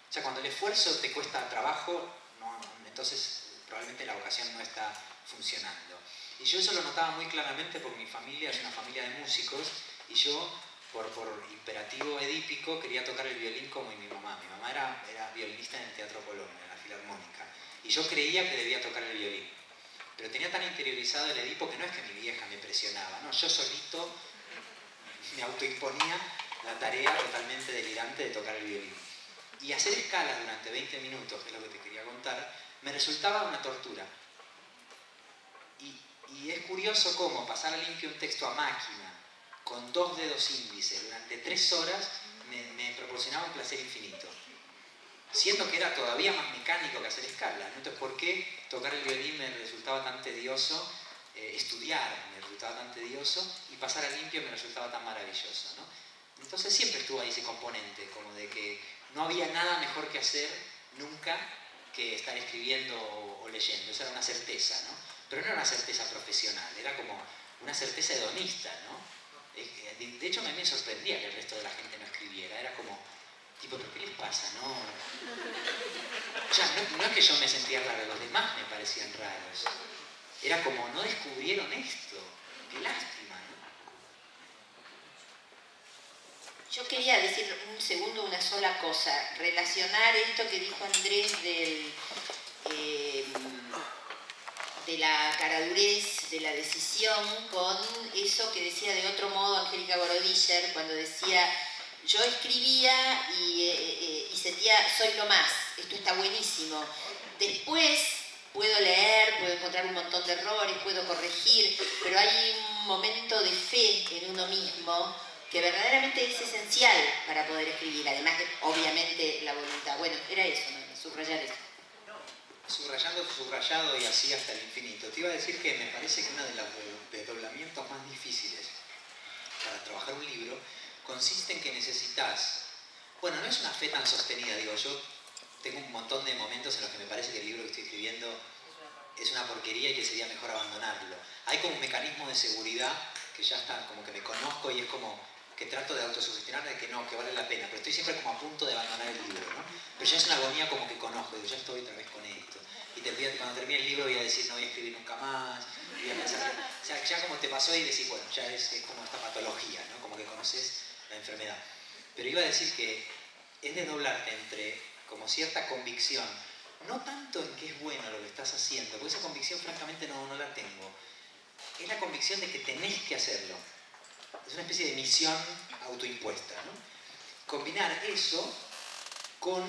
O sea, cuando el esfuerzo te cuesta trabajo, no, entonces probablemente la vocación no está funcionando. Y yo eso lo notaba muy claramente porque mi familia es una familia de músicos y yo, por, por imperativo edípico, quería tocar el violín como mi mamá. Mi mamá era, era violinista en el Teatro Colón, en la Filarmónica. Y yo creía que debía tocar el violín. Pero tenía tan interiorizado el Edipo que no es que mi vieja me presionaba, ¿no? Yo solito me autoimponía la tarea totalmente delirante de tocar el violín. Y hacer escalas durante veinte minutos, que es lo que te quería contar, me resultaba una tortura. Y Y es curioso cómo pasar a limpio un texto a máquina, con dos dedos índices, durante tres horas, me, me proporcionaba un placer infinito. Siendo que era todavía más mecánico que hacer escala, ¿no? Entonces, ¿por qué tocar el violín me resultaba tan tedioso? Eh, estudiar me resultaba tan tedioso y pasar a limpio me resultaba tan maravilloso, ¿no? Entonces siempre estuvo ahí ese componente, como de que no había nada mejor que hacer nunca que estar escribiendo o, o leyendo. Esa era una certeza, ¿no? Pero no era una certeza profesional, era como una certeza hedonista, ¿no? De, de hecho, a mí me sorprendía que el resto de la gente no escribiera, era como... Tipo, ¿pero qué les pasa? No. O sea, no, no es que yo me sentía raro, los demás me parecían raros. Era como, no descubrieron esto. Qué lástima, ¿no? Yo quería decir un segundo una sola cosa. Relacionar esto que dijo Andrés del, eh, de la caradurez, de la decisión, con eso que decía de otro modo Angélica Borodiller cuando decía... Yo escribía y, eh, eh, y sentía, soy lo más, esto está buenísimo. Después puedo leer, puedo encontrar un montón de errores, puedo corregir, pero hay un momento de fe en uno mismo que verdaderamente es esencial para poder escribir, además de, obviamente, la voluntad. Bueno, era eso, ¿no? Subrayar eso. Subrayando, subrayado y así hasta el infinito. Te iba a decir que me parece que uno de los desdoblamientos más difíciles para trabajar un libro consiste en que necesitas... Bueno, no es una fe tan sostenida, digo, yo tengo un montón de momentos en los que me parece que el libro que estoy escribiendo es una porquería y que sería mejor abandonarlo. Hay como un mecanismo de seguridad que ya está, como que me conozco y es como que trato de autosugestionarme de que no, que vale la pena, pero estoy siempre como a punto de abandonar el libro, ¿no? Pero ya es una agonía como que conozco, digo, ya estoy otra vez con esto. Y te pido, cuando termine el libro voy a decir, no voy a escribir nunca más, voy a pensar... O sea, ya como te pasó y decís, bueno, ya es, es como esta patología, ¿no? Como que conoces la enfermedad. Pero iba a decir que es desdoblarte entre como cierta convicción, no tanto en que es bueno lo que estás haciendo, porque esa convicción francamente no, no la tengo. Es la convicción de que tenés que hacerlo. Es una especie de misión autoimpuesta, ¿no? Combinar eso con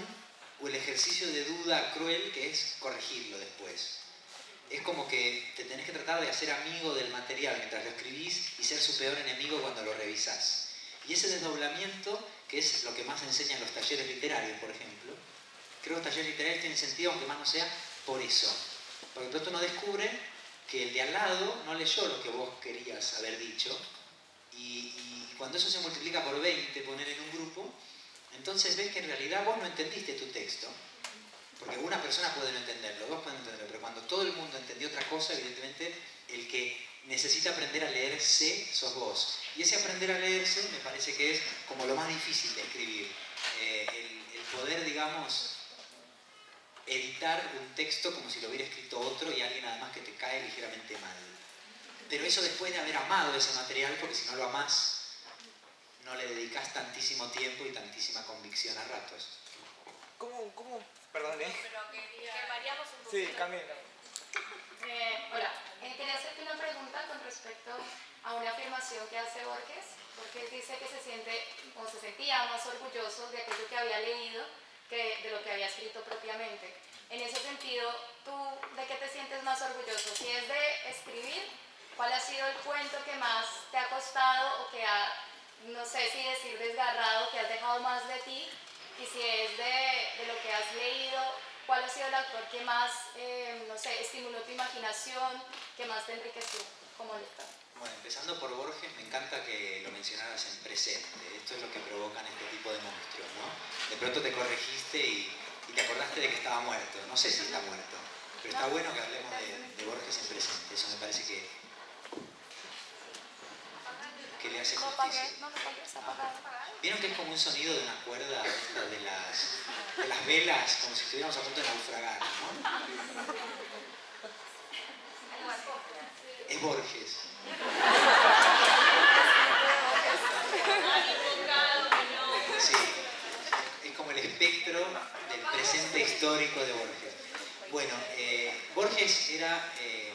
el ejercicio de duda cruel que es corregirlo después. Es como que te tenés que tratar de hacer amigo del material mientras lo escribís y ser su peor enemigo cuando lo revisás. Y ese desdoblamiento, que es lo que más enseñan los talleres literarios, por ejemplo, creo que los talleres literarios tienen sentido, aunque más no sea por eso. Porque pronto uno descubre que el de al lado no leyó lo que vos querías haber dicho, y, y cuando eso se multiplica por veinte, poner en un grupo, entonces ves que en realidad vos no entendiste tu texto, porque una persona puede no entenderlo, dos pueden entenderlo, pero cuando todo el mundo entendió otra cosa, evidentemente el que necesita aprender a leerse sos vos. Y ese aprender a leerse me parece que es como lo más difícil de escribir. Eh, el, el poder, digamos, editar un texto como si lo hubiera escrito otro y alguien además que te cae ligeramente mal. Pero eso después de haber amado ese material, porque si no lo amás, no le dedicás tantísimo tiempo y tantísima convicción a ratos. ¿Cómo? ¿Cómo? Perdón, ¿eh? Pero quería... que variamos un poquito. Sí, Camila. Eh, hola, eh, quería hacerte una pregunta con respecto a una afirmación que hace Borges, porque él dice que se siente o se sentía más orgulloso de aquello que había leído que de lo que había escrito propiamente. En ese sentido, ¿tú de qué te sientes más orgulloso? Si es de escribir, ¿cuál ha sido el cuento que más te ha costado o que ha, no sé si decir desgarrado, que has dejado más de ti? Y si es de, de lo que has leído, ¿cuál ha sido el autor que más, eh, no sé, estimuló tu imaginación, que más te enriqueció como lector? Bueno, empezando por Borges, me encanta que lo mencionaras en presente. Esto es lo que provocan este tipo de monstruos, ¿no? De pronto te corregiste y, y te acordaste de que estaba muerto. No sé si está muerto, pero está bueno que hablemos de, de Borges en presente. Eso me parece que, que le hace justicia. Ah. ¿Vieron que es como un sonido de una cuerda de las, de las velas, como si estuviéramos a punto de naufragar, ¿no? Es Borges. Sí, es como el espectro del presente histórico de Borges. Bueno, eh, Borges era eh,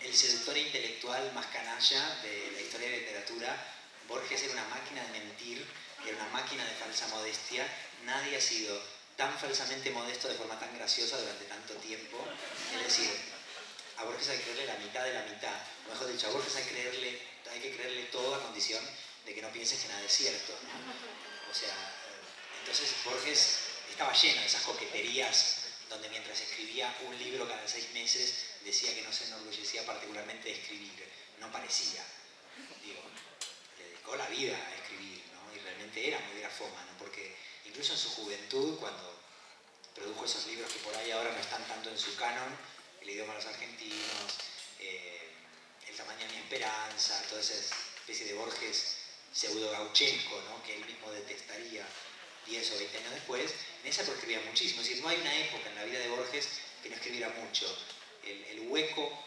el seductor intelectual más canalla de la historia de la literatura. Borges era una máquina de mentir, era una máquina de falsa modestia. Nadie ha sido tan falsamente modesto de forma tan graciosa durante tanto tiempo. Es decir, a Borges hay que creerle la mitad de la mitad, o mejor dicho, a Borges hay que creerle, hay que creerle todo a condición de que no pienses que nada es cierto, ¿no? O sea, entonces Borges estaba lleno de esas coqueterías donde mientras escribía un libro cada seis meses decía que no se enorgullecía particularmente de escribir, no parecía, digo, le dedicó la vida a escribir, ¿no? Y realmente era muy grafómano, porque incluso en su juventud, cuando produjo esos libros que por ahí ahora no están tanto en su canon, El idioma de los argentinos, eh, El tamaño de mi esperanza, toda esa especie de Borges pseudo-gauchesco, ¿no? Que él mismo detestaría diez o veinte años después, en esa época escribía muchísimo. Es decir, no hay una época en la vida de Borges que no escribiera mucho. El, el hueco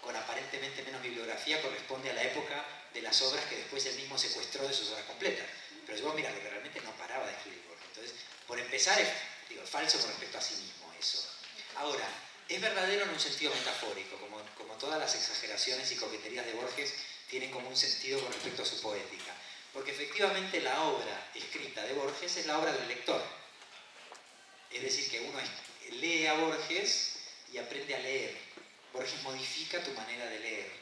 con aparentemente menos bibliografía corresponde a la época de las obras que después él mismo secuestró de sus obras completas. Pero yo, mira, lo que realmente no paraba de escribir Borges. Entonces, por empezar, es, digo, falso con respecto a sí mismo eso. Ahora, es verdadero en un sentido metafórico, como, como todas las exageraciones y coqueterías de Borges tienen como un sentido con respecto a su poética. Porque efectivamente la obra escrita de Borges es la obra del lector. Es decir, que uno lee a Borges y aprende a leer. Borges modifica tu manera de leer,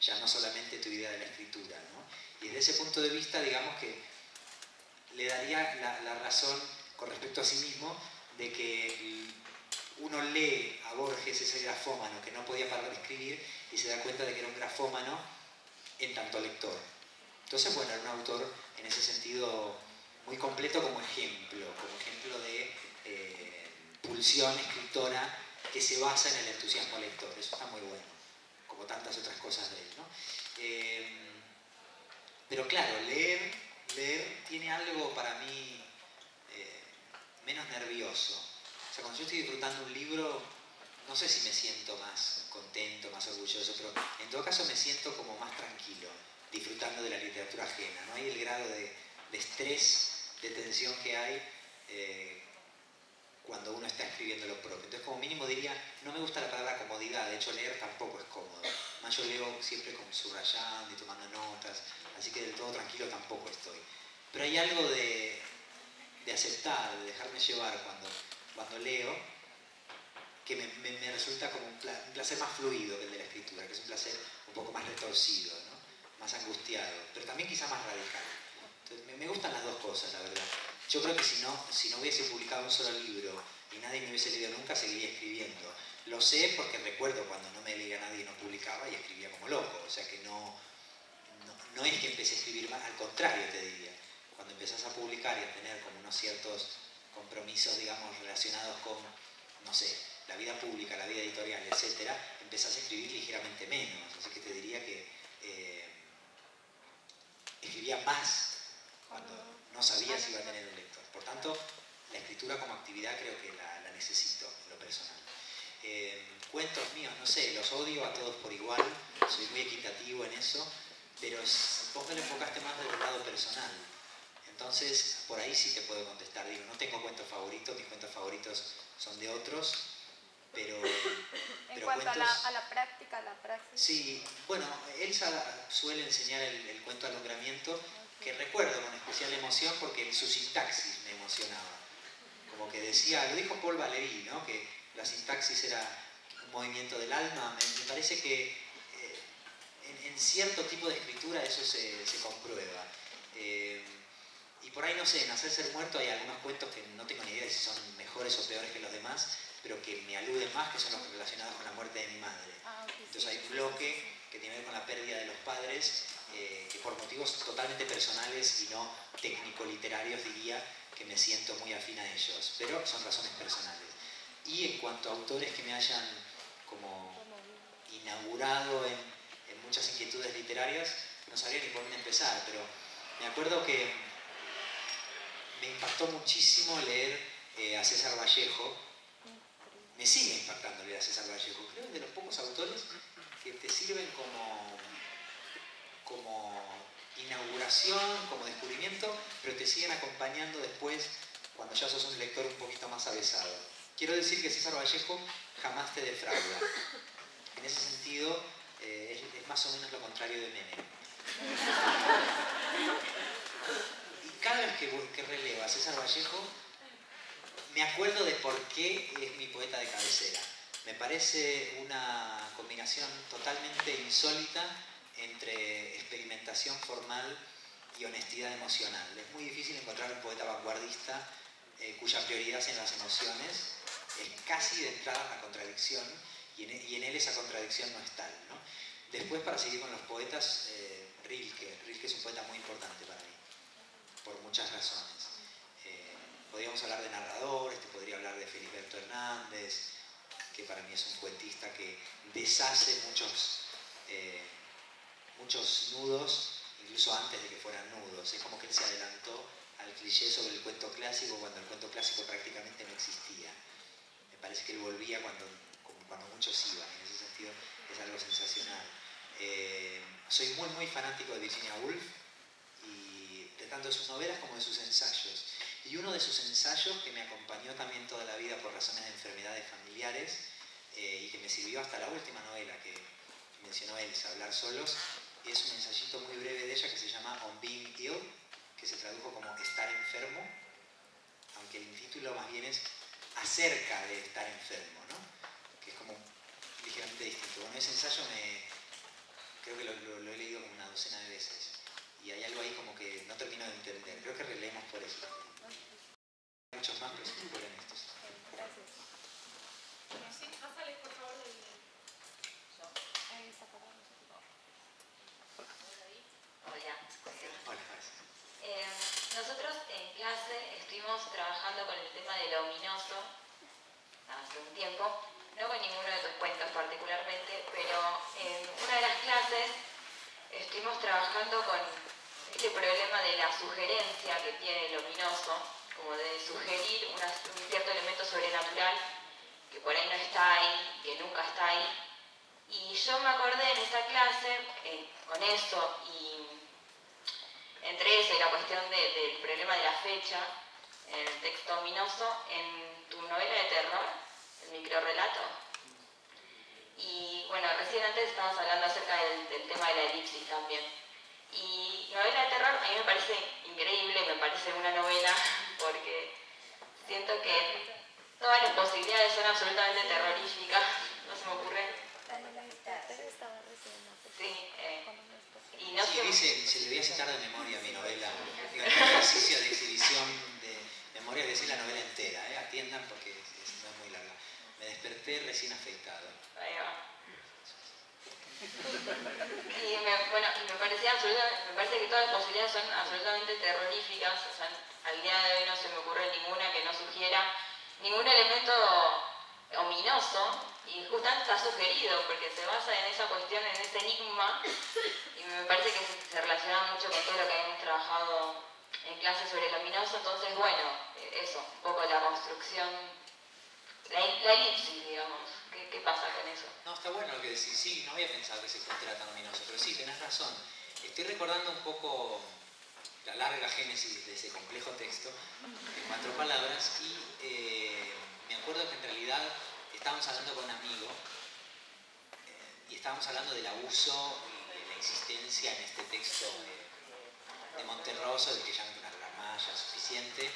ya no solamente tu idea de la escritura, ¿no? Y desde ese punto de vista, digamos que le daría la, la razón con respecto a sí mismo de que uno lee a Borges, ese grafómano que no podía parar de escribir, y se da cuenta de que era un grafómano en tanto lector. Entonces, bueno, era un autor en ese sentido muy completo como ejemplo, como ejemplo de eh, pulsión escritora que se basa en el entusiasmo lector. Eso está muy bueno, como tantas otras cosas de él, ¿no? Eh, pero claro, leer, leer tiene algo para mí eh, menos nervioso. O sea, cuando yo estoy disfrutando un libro, no sé si me siento más contento, más orgulloso, pero en todo caso me siento como más tranquilo, disfrutando de la literatura ajena. No hay el grado de, de estrés, de tensión que hay eh, cuando uno está escribiendo lo propio. Entonces, como mínimo diría, no me gusta la palabra comodidad, de hecho leer tampoco es cómodo. Más yo leo siempre con subrayando y tomando notas, así que del todo tranquilo tampoco estoy. Pero hay algo de, de aceptar, de dejarme llevar cuando, cuando leo, que me, me, me resulta como un placer más fluido que el de la escritura, que es un placer un poco más retorcido, ¿no? Más angustiado, pero también quizá más radical. Entonces, me, me gustan las dos cosas, la verdad. Yo creo que si no, si no hubiese publicado un solo libro y nadie me hubiese leído nunca, seguiría escribiendo. Lo sé porque recuerdo cuando no me leía nadie, no publicaba y escribía como loco. O sea que no, no, no es que empecé a escribir más, al contrario te diría. Cuando empezás a publicar y a tener como unos ciertos compromisos, digamos, relacionados con, no sé, la vida pública, la vida editorial, etcétera, empezás a escribir ligeramente menos. Así que te diría que eh, escribía más cuando no sabía si iba a tener un lector. Por tanto, la escritura como actividad creo que la, la necesito en lo personal. Eh, cuentos míos, no sé, los odio a todos por igual, soy muy equitativo en eso, pero vos me lo enfocaste más del lado personal. Entonces, por ahí sí te puedo contestar. Digo, no tengo cuentos favoritos, mis cuentos favoritos son de otros, pero... En pero cuanto cuentos, a, la, a la práctica, la práctica. Sí, bueno, Elsa suele enseñar el, el cuento Alumbramiento, que recuerdo con especial emoción porque su sintaxis me emocionaba. Como que decía, lo dijo Paul Valéry, ¿no? Que la sintaxis era un movimiento del alma. Me, me parece que eh, en, en cierto tipo de escritura eso se, se comprueba. Eh, y por ahí, no sé, en Hacerse el Muerto hay algunos cuentos que no tengo ni idea de si son mejores o peores que los demás, pero que me aluden más, que son los relacionados con la muerte de mi madre. Entonces hay un bloque que tiene que ver con la pérdida de los padres, eh, que por motivos totalmente personales y no técnico-literarios diría que me siento muy afín a ellos, pero son razones personales. Y en cuanto a autores que me hayan como inaugurado en, en muchas inquietudes literarias, no sabría ni por dónde empezar, pero me acuerdo que me impactó muchísimo leer eh, a César Vallejo. Me sigue impactando leer a César Vallejo. Creo que es de los pocos autores que te sirven como, como inauguración, como descubrimiento, pero te siguen acompañando después cuando ya sos un lector un poquito más avesado. Quiero decir que César Vallejo jamás te defrauda. En ese sentido, eh, es, es más o menos lo contrario de Menem. Y cada vez que, que relevo a César Vallejo, me acuerdo de por qué es mi poeta de cabecera. Me parece una combinación totalmente insólita entre experimentación formal y honestidad emocional. Es muy difícil encontrar un poeta vanguardista eh, cuya prioridad en las emociones es casi de entrada una contradicción, y en, y en él esa contradicción no es tal, ¿no? Después, para seguir con los poetas, eh, Rilke. Rilke es un poeta muy importante para mí, por muchas razones. Eh, podríamos hablar de narradores, te podría hablar de Filiberto Hernández, que para mí es un cuentista que deshace muchos, eh, muchos nudos, incluso antes de que fueran nudos. Es como que él se adelantó al cliché sobre el cuento clásico cuando el cuento clásico prácticamente no existía. Me parece que él volvía cuando, cuando muchos iban, en ese sentido es algo sensacional. Eh, soy muy muy fanático de Virginia Woolf, y de tanto de sus novelas como de sus ensayos. Y uno de sus ensayos que me acompañó también toda la vida por razones de enfermedades familiares, eh, y que me sirvió hasta la última novela que mencionó él, es Hablar Solos, es un ensayito muy breve de ella que se llama On Being Ill, que se tradujo como Estar Enfermo, aunque el título más bien es Acerca de Estar Enfermo, ¿no? Que es como ligeramente distinto. Bueno, ese ensayo me, creo que lo, lo, lo he leído como una docena de veces, y hay algo ahí como que no termino de entender. Creo que releemos por eso. Hay muchos más, pero sí que fueron estos. Gracias. Sí, pásale, por favor, del... Yo. Ahí está, por favor. Hola. Hola. Eh, nosotros en clase estuvimos trabajando con el tema de lo ominoso hace un tiempo, no con ninguno de tus cuentos particularmente, pero en una de las clases estuvimos trabajando con este problema de la sugerencia que tiene el ominoso, como de sugerir una, un cierto elemento sobrenatural que por ahí no está ahí, que nunca está ahí. Y yo me acordé en esa clase eh, con eso, y entre eso y la cuestión de, del problema de la fecha, en el texto ominoso, en tu novela de terror, el microrrelato. Y bueno, recién antes estábamos hablando acerca del, del tema de la elipsis también. Y novela de terror a mí me parece increíble, me parece una novela, porque siento que todas las posibilidades son absolutamente terroríficas, no se me ocurre. Sí, eh, y no sí, dice, se le voy a citar de memoria mi novela, digo, un ejercicio de exhibición de memoria, es decir, la novela entera, eh, atiendan porque es, es, no es muy larga. Me desperté recién afeitado. Ahí va. Y me, bueno, me, parecía absoluta, me parece que todas las posibilidades son absolutamente terroríficas, o sea, al día de hoy no se me ocurre ninguna que no sugiera ningún elemento ominoso, y justamente está sugerido porque se basa en esa cuestión, en ese enigma, y me parece que se relaciona mucho con todo lo que hemos trabajado en clase sobre el ominoso. Entonces, bueno, eso, un poco la construcción, la, la elipsis, digamos. ¿Qué, ¿Qué pasa con eso? No, está bueno lo que decís. Sí, no había pensado que ese cuento era tan ominoso, pero sí, tenés razón. Estoy recordando un poco la larga génesis de ese complejo texto, en cuatro palabras, y eh, me acuerdo que en realidad estábamos hablando con un amigo eh, y estábamos hablando del abuso y de la insistencia en este texto de, de Monterroso, de que ya no tiene una malla suficiente.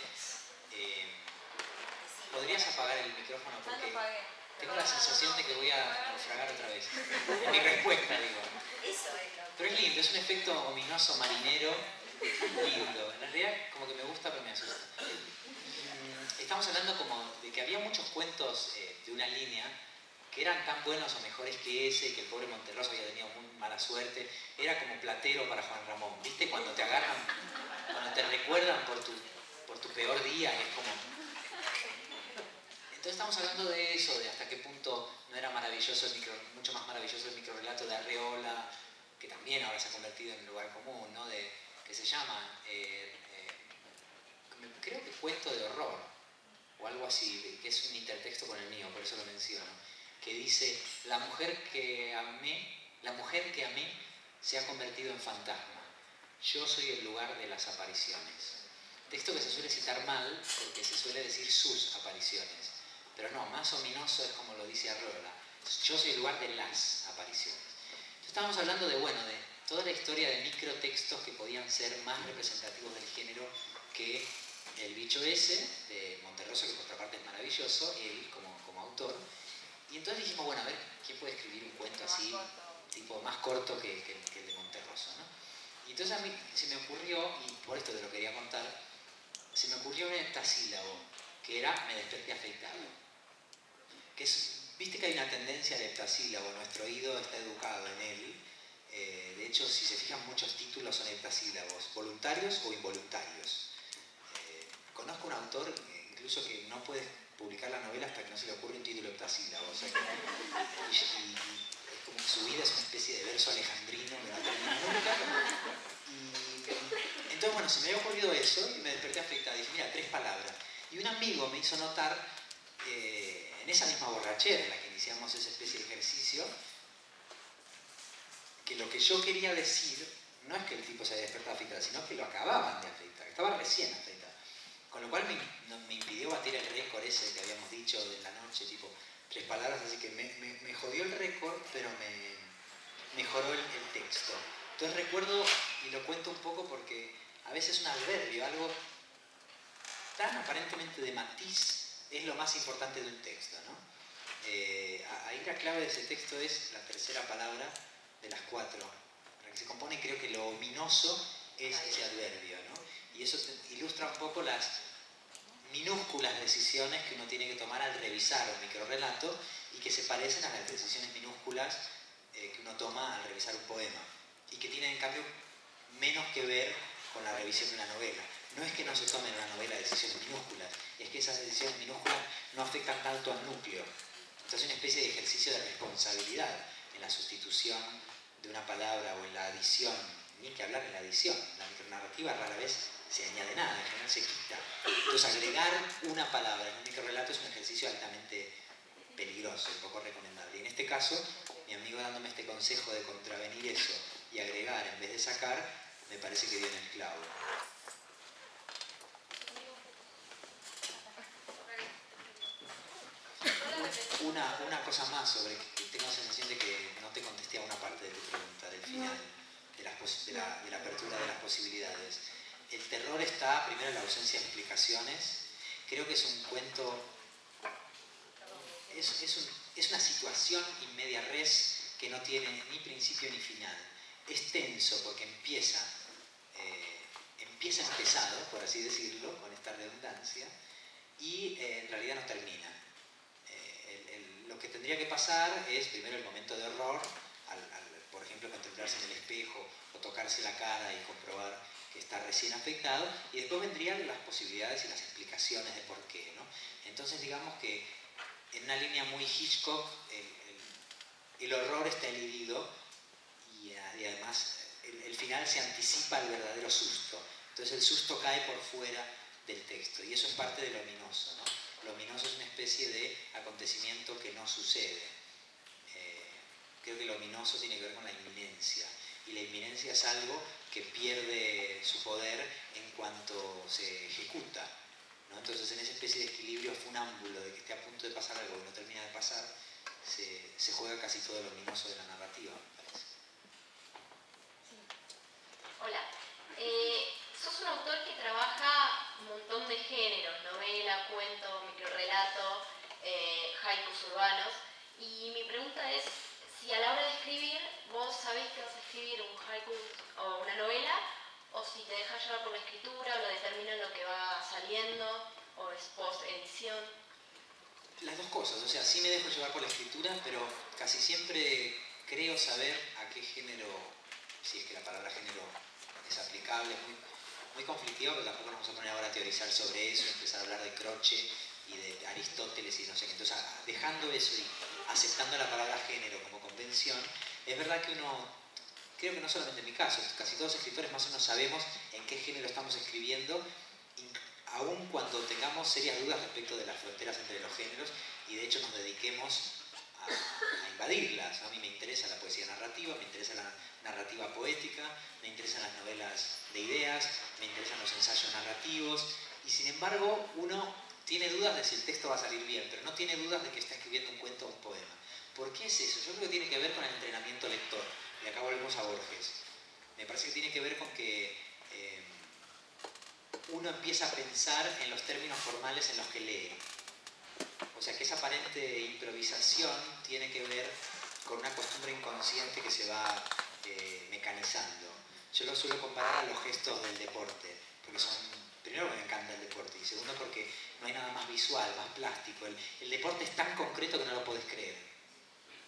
Eh, ¿Podrías apagar el micrófono? Porque tengo la sensación de que voy a naufragar otra vez. En mi respuesta, digo. Pero es lindo, es un efecto ominoso, marinero, lindo. En realidad, como que me gusta, pero me asusta. Estamos hablando como de que había muchos cuentos eh, de una línea que eran tan buenos o mejores que ese, y que el pobre Monterroso había tenido muy mala suerte. Era como Platero para Juan Ramón. ¿Viste? Cuando te agarran, cuando te recuerdan por tu, por tu peor día, es como... Entonces estamos hablando de eso, de hasta qué punto no era maravilloso el micro, mucho más maravilloso el microrrelato de Arreola, que también ahora se ha convertido en un lugar común, ¿no? De, que se llama, eh, eh, creo que cuento de horror, o algo así, que es un intertexto con el mío, por eso lo menciono, que dice, la mujer que amé, la mujer que amé se ha convertido en fantasma, yo soy el lugar de las apariciones. Texto que se suele citar mal, porque se suele decir sus apariciones. Pero no, más ominoso es como lo dice Arreola. Yo soy el lugar de las apariciones. Entonces estábamos hablando de, bueno, de toda la historia de microtextos que podían ser más representativos del género que El bicho ese, de Monterroso, que por otra parte es maravilloso, él como, como autor, Y entonces dijimos, bueno, a ver, ¿quién puede escribir un cuento más así, corto. tipo más corto que, que, que el de Monterroso, ¿no? Y entonces a mí se me ocurrió, y por esto te lo quería contar, se me ocurrió un heptasílabo, que era me desperté afeitado. Que es, viste que hay una tendencia al heptasílabo, nuestro oído está educado en él. Eh, de hecho, si se fijan, muchos títulos son heptasílabos, voluntarios o involuntarios. Eh, conozco un autor, incluso que no puede publicar la novela hasta que no se le ocurre un título heptasílabo. O sea, que, y, y es como que su vida es una especie de verso alejandrino que no termina nunca. Y, entonces, bueno, se me había ocurrido eso y me desperté afectado. Dije, mira, tres palabras. Y un amigo me hizo notar, eh, en esa misma borrachera en la que iniciamos esa especie de ejercicio, que lo que yo quería decir no es que el tipo se haya despertado afeitado, sino que lo acababan de afeitar, que estaba recién afeitado. Con lo cual me, me impidió batir el récord ese que habíamos dicho de la noche, tipo tres palabras, así que me, me, me jodió el récord, pero me mejoró el, el texto. Entonces recuerdo, y lo cuento un poco porque a veces un adverbio, algo tan aparentemente de matiz, es lo más importante de un texto, ¿no? Eh, ahí la clave de ese texto es la tercera palabra de las cuatro, para que se compone. Creo que lo ominoso es ese adverbio, ¿no? Y eso ilustra un poco las minúsculas decisiones que uno tiene que tomar al revisar un microrrelato y que se parecen a las decisiones minúsculas eh, que uno toma al revisar un poema y que tienen en cambio menos que ver con la revisión de una novela. No es que no se tomen en una novela decisiones minúsculas, es que esas decisiones minúsculas no afectan tanto al núcleo. Entonces es una especie de ejercicio de responsabilidad en la sustitución de una palabra o en la adición. Ni que hablar en la adición, la micronarrativa rara vez se añade nada, en general se quita. Entonces agregar una palabra en un microrelato es un ejercicio altamente peligroso y poco recomendable. Y en este caso, mi amigo dándome este consejo de contravenir eso y agregar en vez de sacar, me parece que dio en el clavo. Una, una cosa más sobre que tengo la sensación de que no te contesté a una parte de tu pregunta del final. De, las de, la, de la apertura de las posibilidades. El terror está primero en la ausencia de explicaciones. Creo que es un cuento, es, es, un, es una situación in media res que no tiene ni principio ni final. Es tenso porque empieza eh, empieza empezado, por así decirlo, con esta redundancia, y eh, en realidad no termina. Eh, el, el, lo que tendría que pasar es primero el momento de horror al, al por ejemplo, contemplarse en el espejo o tocarse la cara y comprobar que está recién afectado, y después vendrían las posibilidades y las explicaciones de por qué, ¿no? Entonces, digamos que en una línea muy Hitchcock, el, el, el horror está elidido y, y además el, el final se anticipa al verdadero susto. Entonces, el susto cae por fuera del texto, y eso es parte de lo ominoso, ¿no? Lo ominoso es una especie de acontecimiento que no sucede. Creo que lo ominoso tiene que ver con la inminencia, y la inminencia es algo que pierde su poder en cuanto se ejecuta, ¿no? Entonces en esa especie de equilibrio funámbulo de que esté a punto de pasar algo que no termina de pasar, se, se juega casi todo lo ominoso de la narrativa, me parece. Sí. Hola, eh, sos un autor que trabaja un montón de géneros, novela, cuento, microrrelato, eh, haikus urbanos, y mi pregunta es, y a la hora de escribir, vos sabés que vas a escribir un haiku o una novela, o si te dejas llevar por la escritura, o lo determina lo que va saliendo, o es post-edición. Las dos cosas, o sea, sí me dejo llevar por la escritura, pero casi siempre creo saber a qué género, si es que la palabra género es aplicable, es muy, muy conflictivo, pero tampoco nos vamos a poner ahora a teorizar sobre eso, empezar a hablar de Croce y de Aristóteles y no sé qué. Entonces, dejando eso y aceptando la palabra género como convención, es verdad que uno, creo que no solamente en mi caso, casi todos los escritores más o menos sabemos en qué género estamos escribiendo, aun cuando tengamos serias dudas respecto de las fronteras entre los géneros, y de hecho nos dediquemos a, a invadirlas. A mí me interesa la poesía narrativa, me interesa la narrativa poética, me interesan las novelas de ideas, me interesan los ensayos narrativos, y sin embargo uno tiene dudas de si el texto va a salir bien, pero no tiene dudas de que está escribiendo un cuento o un poema. ¿Por qué es eso? Yo creo que tiene que ver con el entrenamiento lector. Y acá volvemos a Borges. Me parece que tiene que ver con que eh, uno empieza a pensar en los términos formales en los que lee. O sea que esa aparente improvisación tiene que ver con una costumbre inconsciente que se va eh, mecanizando. Yo lo suelo comparar a los gestos del deporte, porque son, primero me encanta el deporte y segundo porque no hay nada más visual, más plástico. El, el deporte es tan concreto que no lo podés creer,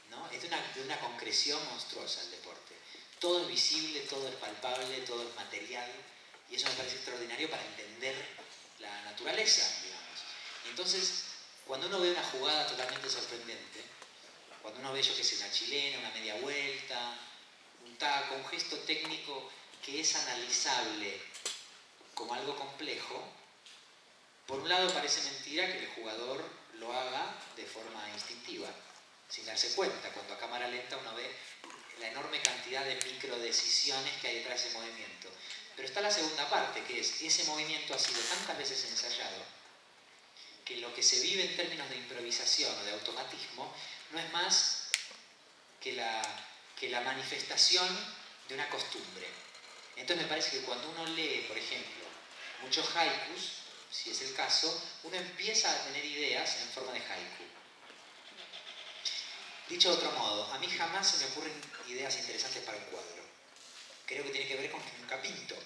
¿no? Es de una, de una concreción monstruosa el deporte. Todo es visible, todo es palpable, todo es material y eso me parece extraordinario para entender la naturaleza, digamos. Entonces, cuando uno ve una jugada totalmente sorprendente, cuando uno ve yo que es una chilena, una media vuelta, un taco, un gesto técnico que es analizable como algo complejo, por un lado parece mentira que el jugador lo haga de forma instintiva, sin darse cuenta. Cuando a cámara lenta uno ve la enorme cantidad de microdecisiones que hay detrás de ese movimiento. Pero está la segunda parte, que es, ese movimiento ha sido tantas veces ensayado, que lo que se vive en términos de improvisación o de automatismo no es más que la, que la manifestación de una costumbre. Entonces me parece que cuando uno lee, por ejemplo, muchos haikus, si es el caso, uno empieza a tener ideas en forma de haiku. Dicho de otro modo, a mí jamás se me ocurren ideas interesantes para un cuadro. Creo que tiene que ver con que nunca pinto.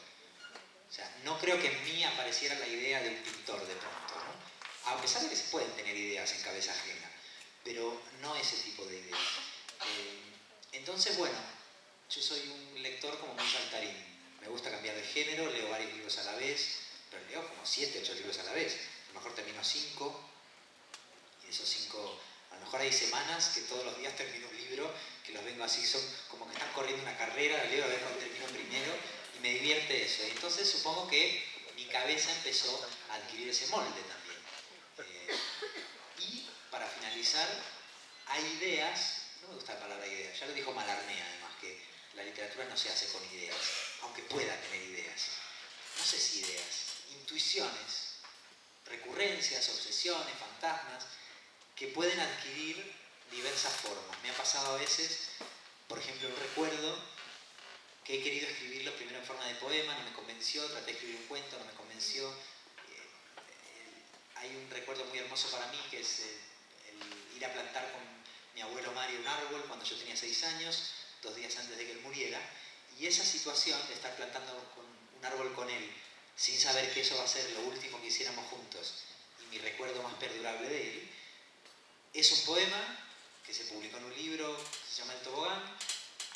O sea, no creo que en mí apareciera la idea de un pintor de pronto, ¿no? A pesar de que se pueden tener ideas en cabeza ajena, pero no ese tipo de ideas. Eh, entonces, bueno, yo soy un lector como muy saltarín. Me gusta cambiar de género, leo varios libros a la vez, pero leo como siete, ocho libros a la vez. A lo mejor termino cinco, y esos cinco... A lo mejor hay semanas que todos los días termino un libro, que los vengo así, son como que están corriendo una carrera, leo a ver cuándo termino primero, y me divierte eso. Entonces supongo que mi cabeza empezó a adquirir ese molde también. Eh, y para finalizar, hay ideas, no me gusta la palabra idea, ya lo dijo Mallarmé además, que la literatura no se hace con ideas, aunque pueda tener ideas. No sé si ideas, intuiciones, recurrencias, obsesiones, fantasmas, que pueden adquirir diversas formas. Me ha pasado a veces, por ejemplo, un recuerdo que he querido escribirlo primero en forma de poema, no me convenció, traté de escribir un cuento, no me convenció. Eh, eh, hay un recuerdo muy hermoso para mí, que es eh, el ir a plantar con mi abuelo Mario un árbol cuando yo tenía seis años, dos días antes de que él muriera, y esa situación de estar plantando con un árbol con él, sin saber que eso va a ser lo último que hiciéramos juntos, y mi recuerdo más perdurable de él, es un poema que se publicó en un libro, se llama El Tobogán.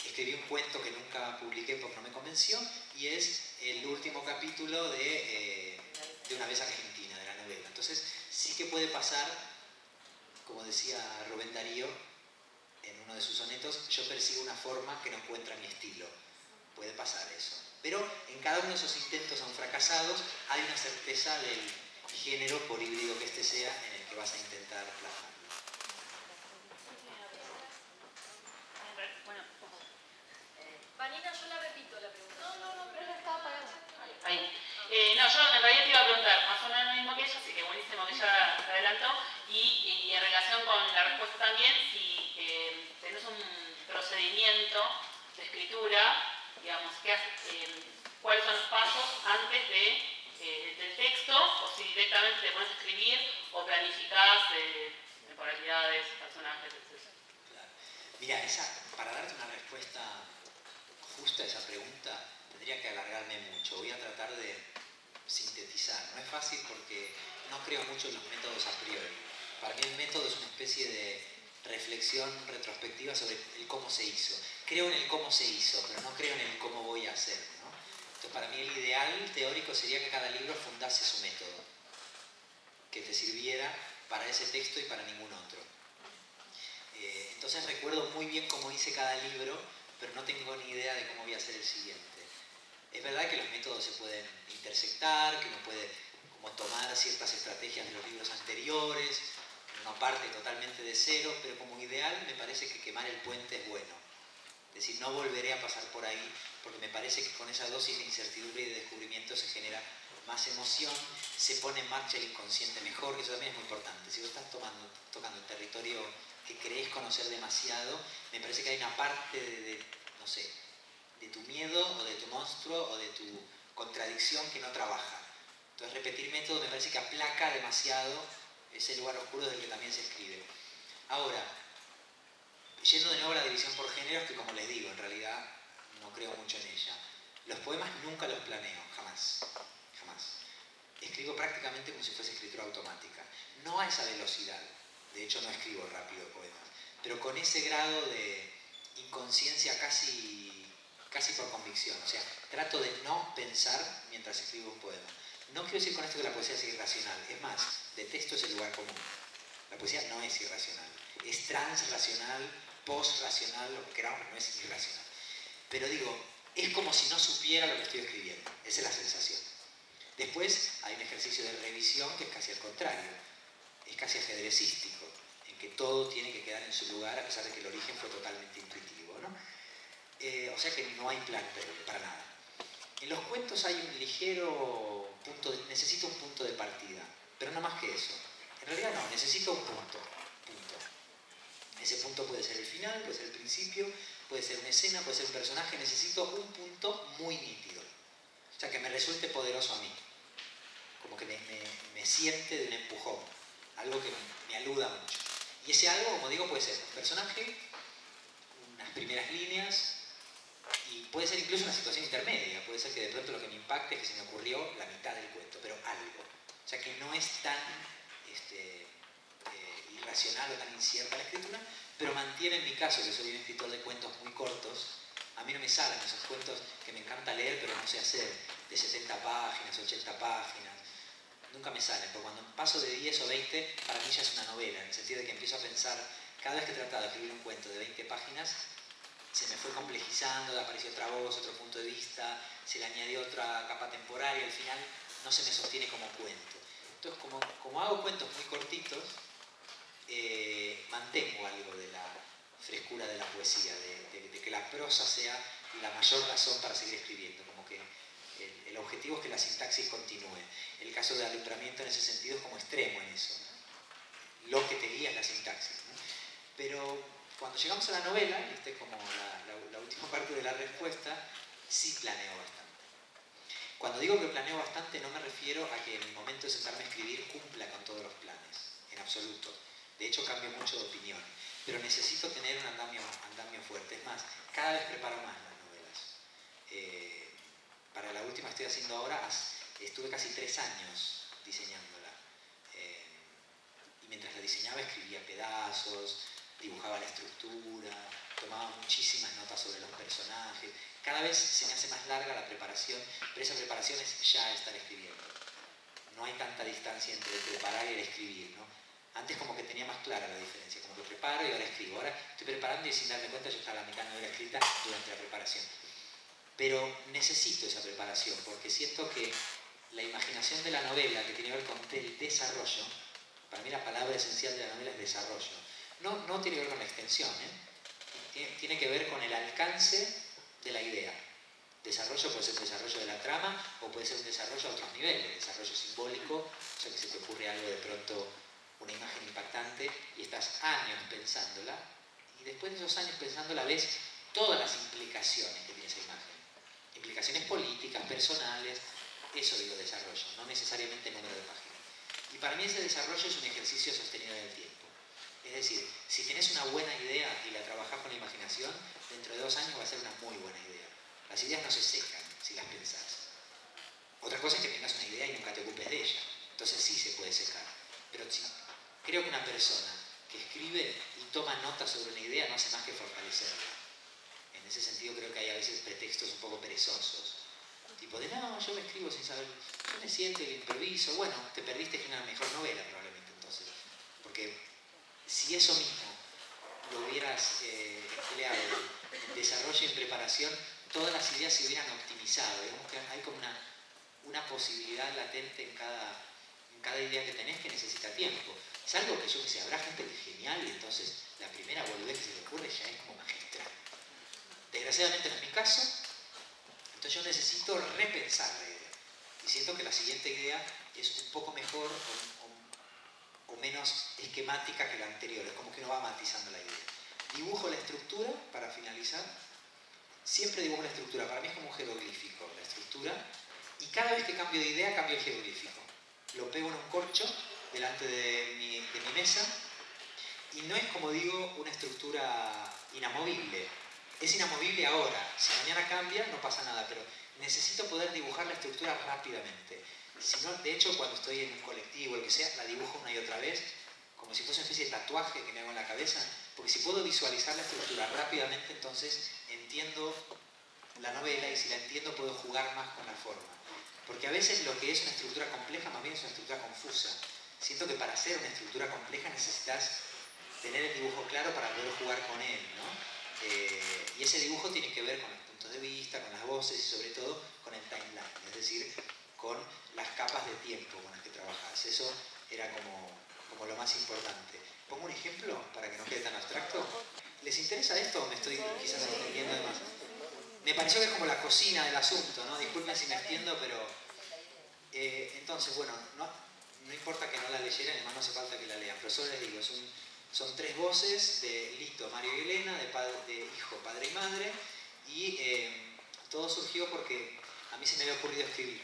Escribí un cuento que nunca publiqué porque no me convenció, y es el último capítulo de, eh, de Una vez Argentina, de la novela. Entonces sí que puede pasar, como decía Rubén Darío en uno de sus sonetos, yo persigo una forma que no encuentra mi estilo. Puede pasar eso. Pero en cada uno de esos intentos aún fracasados hay una certeza del género, por híbrido que este sea, en el que vas a intentar plasmar. Vanina, yo la repito la pregunta. No, no, no, pero ella estaba apagada. Ahí. Eh, no, yo en realidad te iba a preguntar más o menos lo mismo que ella, así que buenísimo que ella se adelantó. Y, y en relación con la respuesta también, si eh, tenés un procedimiento de escritura, digamos, que, eh, cuáles son los pasos antes de, eh, del texto, o si directamente te pones a escribir o planificás eh, temporalidades, personajes, etcétera. Claro. Mira, esa, para darte una respuesta justa esa pregunta, tendría que alargarme mucho. Voy a tratar de sintetizar. No es fácil porque no creo mucho en los métodos a priori. Para mí el método es una especie de reflexión retrospectiva sobre el cómo se hizo. Creo en el cómo se hizo, pero no creo en el cómo voy a hacer, ¿no? Entonces para mí el ideal teórico sería que cada libro fundase su método, que te sirviera para ese texto y para ningún otro. Eh, entonces recuerdo muy bien cómo hice cada libro, pero no tengo ni idea de cómo voy a hacer el siguiente. Es verdad que los métodos se pueden intersectar, que uno puede como tomar ciertas estrategias de los libros anteriores, uno parte totalmente de cero, pero como ideal me parece que quemar el puente es bueno. Es decir, no volveré a pasar por ahí, porque me parece que con esa dosis de incertidumbre y de descubrimiento se genera más emoción, se pone en marcha el inconsciente mejor, que eso también es muy importante. Si vos estás tomando, tocando el territorio que crees conocer demasiado, me parece que hay una parte de, de, no sé, de tu miedo o de tu monstruo o de tu contradicción que no trabaja. Entonces repetir método me parece que aplaca demasiado ese lugar oscuro desde el que también se escribe. Ahora, yendo de nuevo a la división por géneros, que como les digo, en realidad no creo mucho en ella. Los poemas nunca los planeo, jamás, jamás. Escribo prácticamente como si fuese escritura automática. No a esa velocidad, de hecho no escribo rápido poemas, pero con ese grado de inconsciencia casi, casi por convicción. O sea, trato de no pensar mientras escribo un poema. No quiero decir con esto que la poesía es irracional. Es más, detesto ese lugar común. La poesía no es irracional. Es transracional, postracional, lo que queramos, no es irracional. Pero digo, es como si no supiera lo que estoy escribiendo. Esa es la sensación. Después hay un ejercicio de revisión que es casi al contrario. Es casi ajedrecístico, en que todo tiene que quedar en su lugar a pesar de que el origen fue totalmente intuitivo, ¿no? Eh, o sea que no hay plan previo, para nada. En los cuentos hay un ligero punto, de, necesito un punto de partida, pero no más que eso. En realidad no, necesito un punto, punto. Ese punto puede ser el final, puede ser el principio, puede ser una escena, puede ser un personaje, necesito un punto muy nítido. O sea, que me resulte poderoso a mí, como que me, me, me siente de un empujón, algo que me, me aluda mucho. Y ese algo, como digo, puede ser un personaje, unas primeras líneas, y puede ser incluso una situación intermedia, puede ser que de pronto lo que me impacte es que se me ocurrió la mitad del cuento, pero algo. O sea que no es tan este, eh, irracional o tan incierta la escritura, pero mantiene en mi caso, que soy un escritor de cuentos muy cortos, a mí no me salen esos cuentos que me encanta leer pero no sé hacer, de setenta páginas, ochenta páginas, nunca me salen, porque cuando paso de diez o veinte, para mí ya es una novela, en el sentido de que empiezo a pensar, cada vez que he tratado de escribir un cuento de veinte páginas, se me fue complejizando, apareció otra voz, otro punto de vista, se le añadió otra capa temporal y al final no se me sostiene como cuento. Entonces, como, como hago cuentos muy cortitos, eh, mantengo algo de la frescura de la poesía, de, de, de que la prosa sea la mayor razón para seguir escribiendo, como que el, el objetivo es que la sintaxis continúe. El caso de Alumbramiento en ese sentido es como extremo en eso, ¿no? Lo que te guía es la sintaxis, ¿no? Pero cuando llegamos a la novela, y esta es como la, la, la última parte de la respuesta, sí planeo bastante. Cuando digo que planeo bastante no me refiero a que en el momento de sentarme a escribir cumpla con todos los planes, en absoluto. De hecho cambio mucho de opinión, pero necesito tener un andamio, andamio fuerte. Es más, cada vez preparo más las novelas. Eh, para la última que estoy haciendo ahora, estuve casi tres años diseñándola. Eh, y mientras la diseñaba escribía pedazos, dibujaba la estructura, tomaba muchísimas notas sobre los personajes. Cada vez se me hace más larga la preparación, pero esa preparación es ya estar escribiendo. No hay tanta distancia entre el preparar y el escribir, ¿no? Antes como que tenía más clara la diferencia, como que preparo y ahora escribo. Ahora estoy preparando y sin darme cuenta yo estaba a la mitad de la novela escrita durante la preparación. Pero necesito esa preparación porque siento que la imaginación de la novela, que tiene que ver con el desarrollo, para mí la palabra esencial de la novela es desarrollo. No, no tiene que ver con la extensión, ¿eh? Tiene, tiene que ver con el alcance de la idea. Desarrollo puede ser un desarrollo de la trama o puede ser un desarrollo a otros niveles, desarrollo simbólico, o sea que se te ocurre algo de pronto, una imagen impactante y estás años pensándola y después de esos años pensándola ves todas las implicaciones que tiene esa imagen, implicaciones políticas, personales, eso digo desarrollo, no necesariamente número de páginas. Y para mí ese desarrollo es un ejercicio sostenido en el tiempo, es decir, si tenés una buena idea y la trabajás con la imaginación, dentro de dos años va a ser una muy buena idea. Las ideas no se secan si las pensás. Otra cosa es que tengas una idea y nunca te ocupes de ella, entonces sí se puede secar, pero sí. Creo que una persona que escribe y toma notas sobre una idea no hace más que fortalecerla. En ese sentido creo que hay a veces pretextos un poco perezosos. Tipo de, no, yo me escribo sin saber, yo me siento y improviso. Bueno, te perdiste una mejor novela probablemente entonces. Porque si eso mismo lo hubieras eh, empleado en desarrollo y en preparación, todas las ideas se hubieran optimizado. Digamos que hay como una, una posibilidad latente en cada, en cada idea que tenés que necesita tiempo. Es algo que yo que sé, habrá gente que es genial y entonces la primera boludez que se te ocurre ya es como magistral. Desgraciadamente no es mi caso, entonces yo necesito repensar la idea. Y siento que la siguiente idea es un poco mejor o, o, o menos esquemática que la anterior, es como que uno va matizando la idea. Dibujo la estructura para finalizar. Siempre dibujo la estructura, para mí es como un jeroglífico la estructura. Y cada vez que cambio de idea, cambio el jeroglífico. Lo pego en un corcho delante de mi, de mi mesa, y no es, como digo, una estructura inamovible. Es inamovible ahora, si mañana cambia no pasa nada, pero necesito poder dibujar la estructura rápidamente. Si no, de hecho, cuando estoy en un colectivo o lo que sea, la dibujo una y otra vez, como si fuese una especie de tatuaje que me hago en la cabeza, porque si puedo visualizar la estructura rápidamente, entonces entiendo la novela, y si la entiendo puedo jugar más con la forma. Porque a veces lo que es una estructura compleja más bien es una estructura confusa. Siento que para hacer una estructura compleja necesitas tener el dibujo claro para poder jugar con él, ¿no? Eh, y ese dibujo tiene que ver con los puntos de vista, con las voces y sobre todo con el timeline, es decir, con las capas de tiempo con las que trabajas. Eso era como, como lo más importante. Pongo un ejemplo para que no quede tan abstracto. ¿Les interesa esto o me estoy quizás entendiendo de más? Me pareció que es como la cocina del asunto, ¿no? Disculpen si me extiendo, pero... Eh, entonces, bueno, no, no importa que no la leyeran, además no hace falta que la lean, pero solo les digo, es un, son tres voces de Lito, Mario y Elena, de, padre, de hijo, padre y madre, y eh, todo surgió porque a mí se me había ocurrido escribir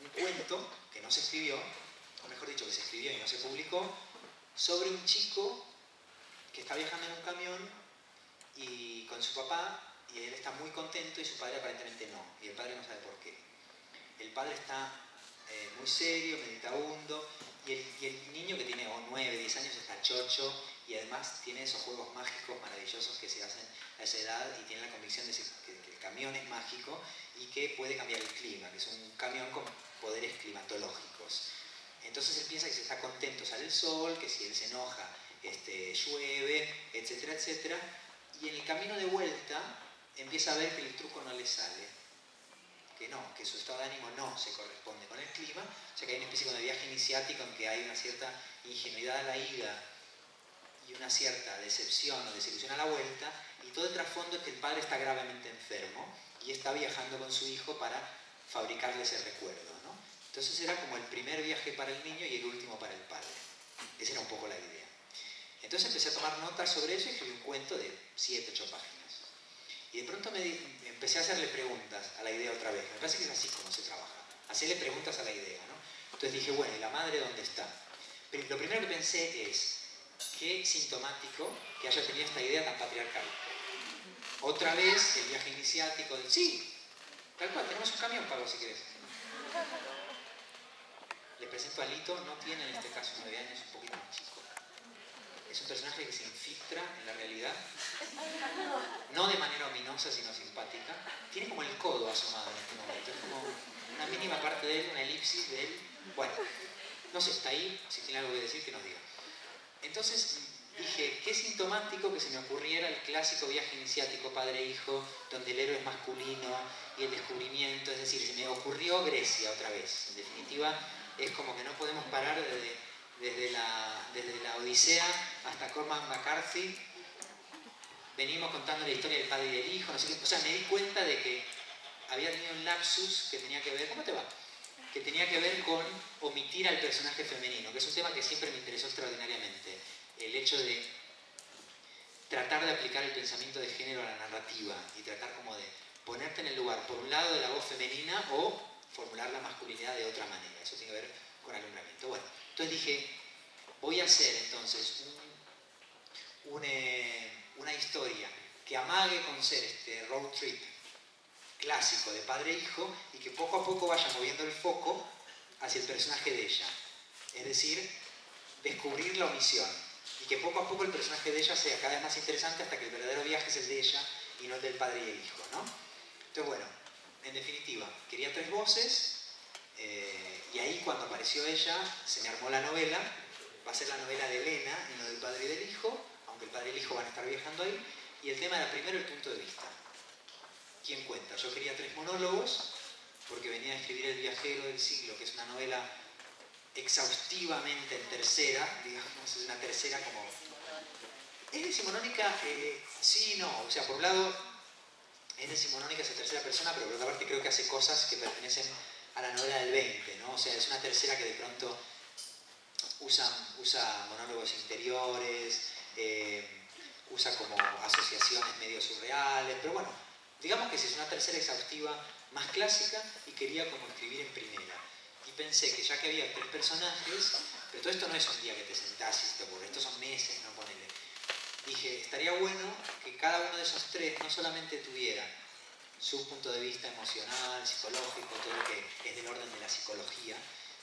un cuento que no se escribió, o mejor dicho, que se escribió y no se publicó, sobre un chico que está viajando en un camión y con su papá, y él está muy contento y su padre aparentemente no, y el padre no sabe por qué. El padre está eh, muy serio, meditabundo, y el, y el niño, que tiene oh, nueve, diez años, está chocho, y además tiene esos juegos mágicos maravillosos que se hacen a esa edad, y tiene la convicción de que, que el camión es mágico y que puede cambiar el clima, que es un camión con poderes climatológicos. Entonces él piensa que si está contento sale el sol, que si él se enoja este, llueve, etcétera, etcétera, y en el camino de vuelta empieza a ver que el truco no le sale, que no, que su estado de ánimo no se corresponde con el clima, o sea que hay una especie de viaje iniciático en que hay una cierta ingenuidad a la ida y una cierta decepción o desilusión a la vuelta, y todo el trasfondo es que el padre está gravemente enfermo y está viajando con su hijo para fabricarle ese recuerdo, ¿no? Entonces era como el primer viaje para el niño y el último para el padre. Esa era un poco la idea. Entonces empecé a tomar notas sobre eso y escribí un cuento de siete, ocho páginas. Y de pronto me di, empecé a hacerle preguntas a la idea otra vez. Me parece que es así como se trabaja. Hacerle preguntas a la idea, ¿no? Entonces dije, bueno, ¿y la madre dónde está? Pero lo primero que pensé es, qué sintomático que haya tenido esta idea tan patriarcal. Otra vez el viaje iniciático del... Sí, tal cual, tenemos un camión, Pablo, si querés. Les presento a Lito, no tiene en este caso nueve años, es un poquito más chico. Es un personaje que se infiltra en la realidad, no de manera ominosa, sino simpática. Tiene como el codo asomado en este momento, es como una mínima parte de él, una elipsis de él. Bueno, no sé, está ahí, si tiene algo que decir que nos diga. Entonces dije, qué sintomático que se me ocurriera el clásico viaje iniciático padre-hijo, donde el héroe es masculino y el descubrimiento, es decir, se me ocurrió Grecia otra vez. En definitiva, es como que no podemos parar desde... Desde la, desde la Odisea hasta Cormac McCarthy, venimos contando la historia del padre y del hijo, no sé qué. O sea, me di cuenta de que había tenido un lapsus que tenía que ver, ¿cómo te va? Que tenía que ver con omitir al personaje femenino, que es un tema que siempre me interesó extraordinariamente. El hecho de tratar de aplicar el pensamiento de género a la narrativa y tratar como de ponerte en el lugar, por un lado, de la voz femenina o formular la masculinidad de otra manera. Eso tiene que ver con alumbramiento. Bueno. Entonces dije, voy a hacer entonces un, un, eh, una historia que amague con ser este road trip clásico de padre e hijo y que poco a poco vaya moviendo el foco hacia el personaje de ella. Es decir, descubrir la omisión y que poco a poco el personaje de ella sea cada vez más interesante hasta que el verdadero viaje es el de ella y no el del padre y el hijo, ¿no? Entonces, bueno, en definitiva, quería tres voces. Eh, y ahí cuando apareció ella se me armó la novela. Va a ser la novela de Elena y no del padre y del hijo, aunque el padre y el hijo van a estar viajando ahí. Y el tema era primero el punto de vista, ¿quién cuenta? Yo quería tres monólogos porque venía a escribir El viajero del siglo, que es una novela exhaustivamente en tercera, digamos, es una tercera como... ¿Es decimonónica? Eh, sí y no, o sea, por un lado es decimonónica, es en tercera persona, pero por otra parte creo que hace cosas que pertenecen a la novela del veinte, ¿no? O sea, es una tercera que de pronto usa, usa monólogos interiores, eh, usa como asociaciones medio surreales, pero bueno, digamos que es una tercera exhaustiva más clásica y quería como escribir en primera. y pensé que ya que había tres personajes, pero todo esto no es un día que te sentás y te ocurre, estos son meses, ¿no? Ponele. Dije, estaría bueno que cada uno de esos tres no solamente tuviera su punto de vista emocional, psicológico, todo lo que es del orden de la psicología,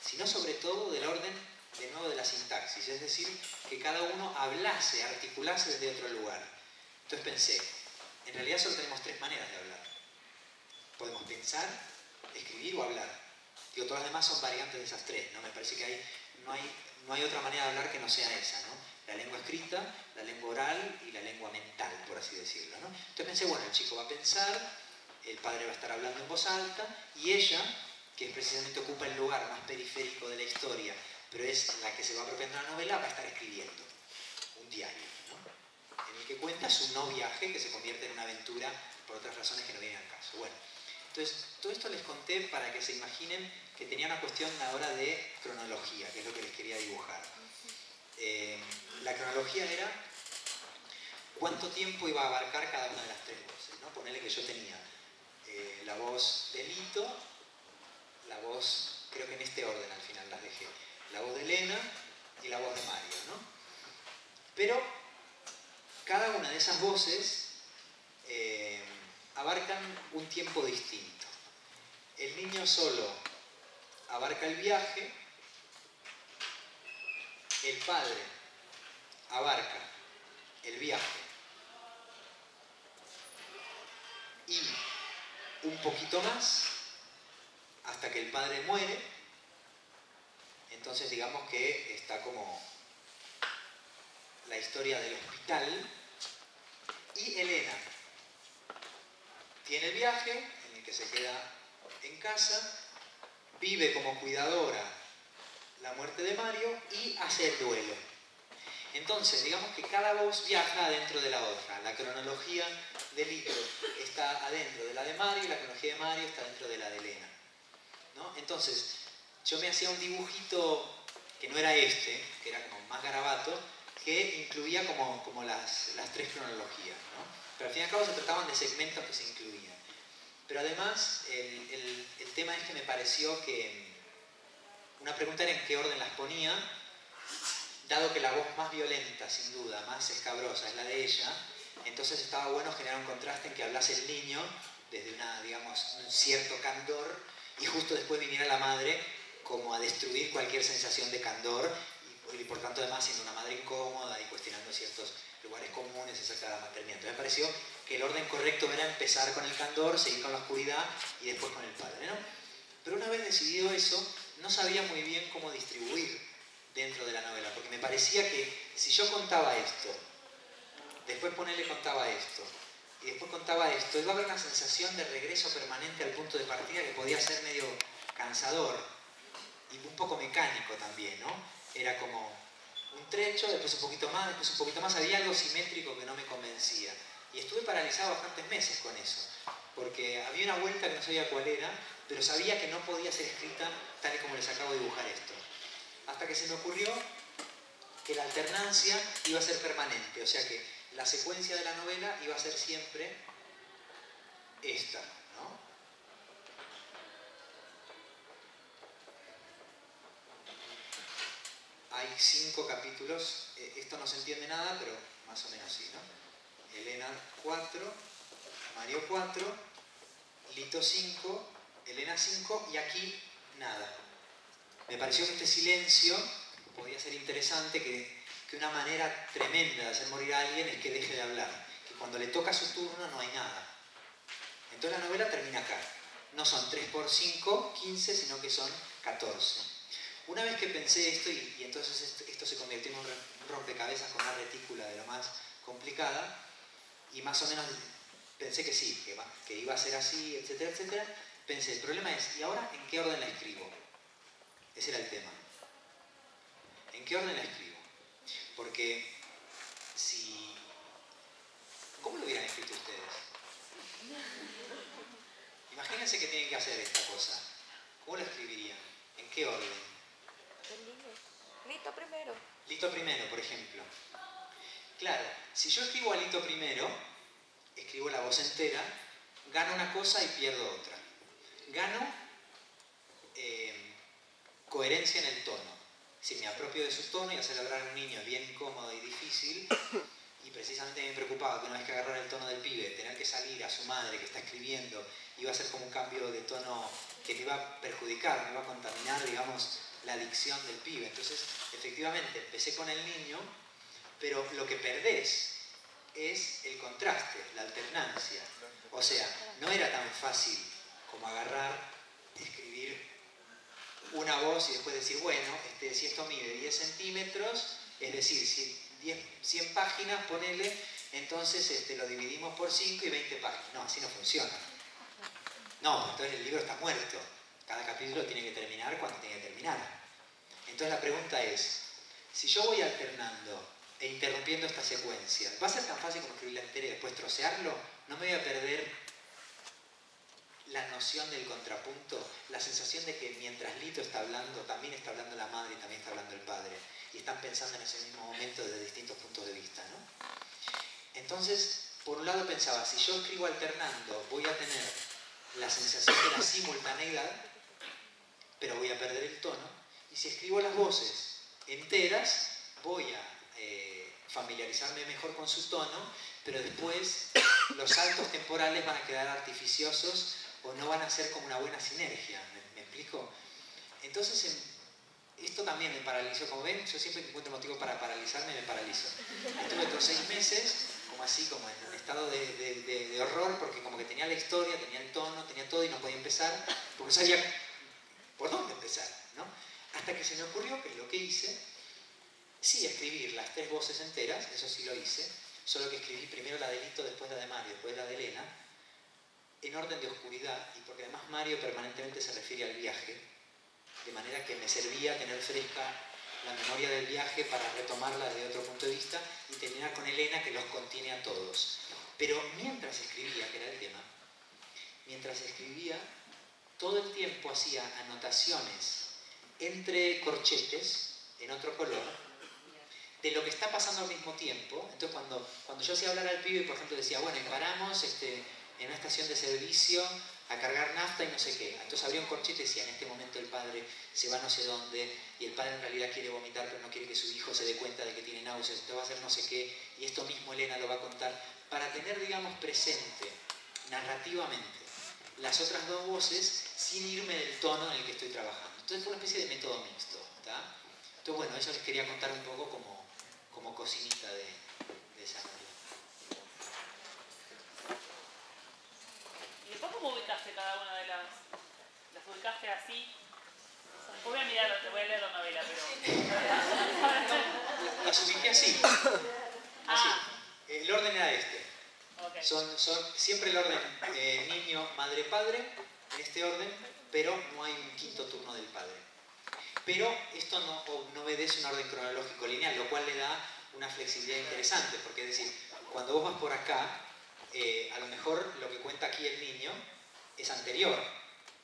sino sobre todo del orden, de nuevo, de la sintaxis, es decir, que cada uno hablase, articulase desde otro lugar. Entonces pensé, en realidad solo tenemos tres maneras de hablar. Podemos pensar, escribir o hablar. Digo, todas las demás son variantes de esas tres, ¿no? Me parece que hay, no, hay, no hay otra manera de hablar que no sea esa, ¿no? La lengua escrita, la lengua oral y la lengua mental, por así decirlo, ¿no? Entonces pensé, bueno, el chico va a pensar, el padre va a estar hablando en voz alta, y ella, que precisamente ocupa el lugar más periférico de la historia, pero es la que se va apropiando la novela, va a estar escribiendo un diario, ¿no? En el que cuenta su no viaje, que se convierte en una aventura por otras razones que no vienen al caso. Bueno, entonces, todo esto les conté para que se imaginen que tenía una cuestión ahora de cronología, que es lo que les quería dibujar. Eh, la cronología era cuánto tiempo iba a abarcar cada una de las tres voces, ¿no? Ponele que yo tenía eh, la voz de Lito, la voz, creo que en este orden al final las dejé, la voz de Elena y la voz de Mario, ¿no? Pero cada una de esas voces eh, abarcan un tiempo distinto. El niño solo abarca el viaje, el padre abarca el viaje y un poquito más hasta que el padre muere. Entonces digamos que está como la historia del hospital, y Elena tiene el viaje en el que se queda en casa, vive como cuidadora la muerte de Mario y hace el duelo. Entonces, digamos que cada voz viaja adentro de la otra. La cronología de Lito está adentro de la de Mario y la cronología de Mario está dentro de la de Elena, ¿no? Entonces, yo me hacía un dibujito que no era este, que era como más garabato, que incluía como, como las, las tres cronologías, ¿no? Pero al fin y al cabo se trataban de segmentos que se incluían. Pero además, el, el, el tema es que me pareció que... Una pregunta era en qué orden las ponía, dado que la voz más violenta, sin duda, más escabrosa, es la de ella, entonces estaba bueno generar un contraste en que hablase el niño desde una, digamos, un cierto candor, y justo después viniera la madre como a destruir cualquier sensación de candor, y, y por tanto además siendo una madre incómoda y cuestionando ciertos lugares comunes acerca de la maternidad. Entonces me pareció que el orden correcto era empezar con el candor, seguir con la oscuridad y después con el padre, ¿no? Pero una vez decidido eso, no sabía muy bien cómo distribuir dentro de la novela, porque me parecía que si yo contaba esto, después ponerle contaba esto, y después contaba esto, iba a haber una sensación de regreso permanente al punto de partida que podía ser medio cansador y un poco mecánico también, ¿no? Era como un trecho, después un poquito más, después un poquito más, había algo simétrico que no me convencía. Y estuve paralizado bastantes meses con eso, porque había una vuelta que no sabía cuál era, pero sabía que no podía ser escrita tal y como les acabo de dibujar esto. Hasta que se me ocurrió que la alternancia iba a ser permanente, o sea que la secuencia de la novela iba a ser siempre esta, ¿no? Hay cinco capítulos, esto no se entiende nada, pero más o menos sí, ¿no? Elena cuatro, Mario cuatro, Lito cinco, Elena cinco y aquí nada. Me pareció que este silencio podía ser interesante, que, que una manera tremenda de hacer morir a alguien es que deje de hablar, que cuando le toca su turno no hay nada. Entonces la novela termina acá. No son tres por cinco, quince, sino que son catorce. Una vez que pensé esto, y, y entonces esto, esto se convirtió en un rompecabezas con una retícula de lo más complicada, y más o menos pensé que sí, que, que iba a ser así, etcétera, etcétera. Pensé, el problema es, ¿y ahora en qué orden la escribo? Ese era el tema. ¿En qué orden la escribo? Porque si... ¿Cómo lo hubieran escrito ustedes? Imagínense que tienen que hacer esta cosa. ¿Cómo lo escribirían? ¿En qué orden? Lito primero. Lito primero, por ejemplo. Claro, si yo escribo a Lito primero, escribo la voz entera, gano una cosa y pierdo otra. Gano eh, coherencia en el tono. Si me apropio de su tono y hacer hablar a un niño es bien incómodo y difícil, y precisamente me preocupaba que una vez que agarrara el tono del pibe, tener que salir a su madre que está escribiendo, iba a ser como un cambio de tono que me iba a perjudicar, me iba a contaminar, digamos, la dicción del pibe. Entonces, efectivamente, empecé con el niño, pero lo que perdés es el contraste, la alternancia. O sea, no era tan fácil como agarrar, escribir una voz y después decir, bueno, este, si esto mide diez centímetros, es decir, si diez, cien páginas, ponele, entonces este, lo dividimos por cinco y veinte páginas. No, así no funciona. No, entonces el libro está muerto. Cada capítulo tiene que terminar cuando tiene que terminar. Entonces la pregunta es, si yo voy alternando e interrumpiendo esta secuencia, ¿va a ser tan fácil como escribirla entera y después trocearlo? ¿No me voy a perder la noción del contrapunto? La sensación de que mientras Lito está hablando, también está hablando la madre y también está hablando el padre. Y están pensando en ese mismo momento desde distintos puntos de vista, ¿no? Entonces, por un lado pensaba, si yo escribo alternando, voy a tener la sensación de la simultaneidad, pero voy a perder el tono. Y si escribo las voces enteras, voy a Eh, familiarizarme mejor con su tono, pero después los saltos temporales van a quedar artificiosos o no van a ser como una buena sinergia. ¿Me, me explico? Entonces en, esto también me paralizó. Como ven, yo siempre que encuentro motivo para paralizarme, me paralizo. Estuve otros seis meses como así, como en un estado de, de, de, de horror, porque como que tenía la historia, tenía el tono, tenía todo y no podía empezar porque no sabía por dónde empezar, ¿no? Hasta que se me ocurrió que lo que hice, sí, escribir las tres voces enteras, eso sí lo hice, solo que escribí primero la de Lito, después la de Mario, después la de Elena, en orden de oscuridad, y porque además Mario permanentemente se refiere al viaje, de manera que me servía tener fresca la memoria del viaje para retomarla desde otro punto de vista y terminar con Elena, que los contiene a todos. Pero mientras escribía, que era el tema, mientras escribía, todo el tiempo hacía anotaciones entre corchetes, en otro color, de lo que está pasando al mismo tiempo. Entonces cuando, cuando yo hacía hablar al pibe, por ejemplo, decía, bueno, y paramos este, en una estación de servicio a cargar nafta y no sé qué. Entonces abría un corchete y decía, en este momento el padre se va no sé dónde, y el padre en realidad quiere vomitar, pero no quiere que su hijo se dé cuenta de que tiene náuseas, esto va a hacer no sé qué, y esto mismo Elena lo va a contar, para tener, digamos, presente, narrativamente, las otras dos voces, sin irme del tono en el que estoy trabajando. Entonces fue una especie de método mixto, ¿está? Entonces, bueno, eso les quería contar un poco como como cocinita de, de esa manera. ¿Y después cómo ubicaste cada una de las? ¿Las ubicaste así? Voy a mirarlo, te voy a leer la novela, pero... no, las ubiqué así. Así. El orden era este. Okay. Son, son siempre el orden eh, niño, madre, padre, en este orden, pero no hay un quinto turno del padre. Pero esto no, no obedece un orden cronológico lineal, lo cual le da una flexibilidad interesante, porque es decir, cuando vos vas por acá, eh, a lo mejor lo que cuenta aquí el niño es anterior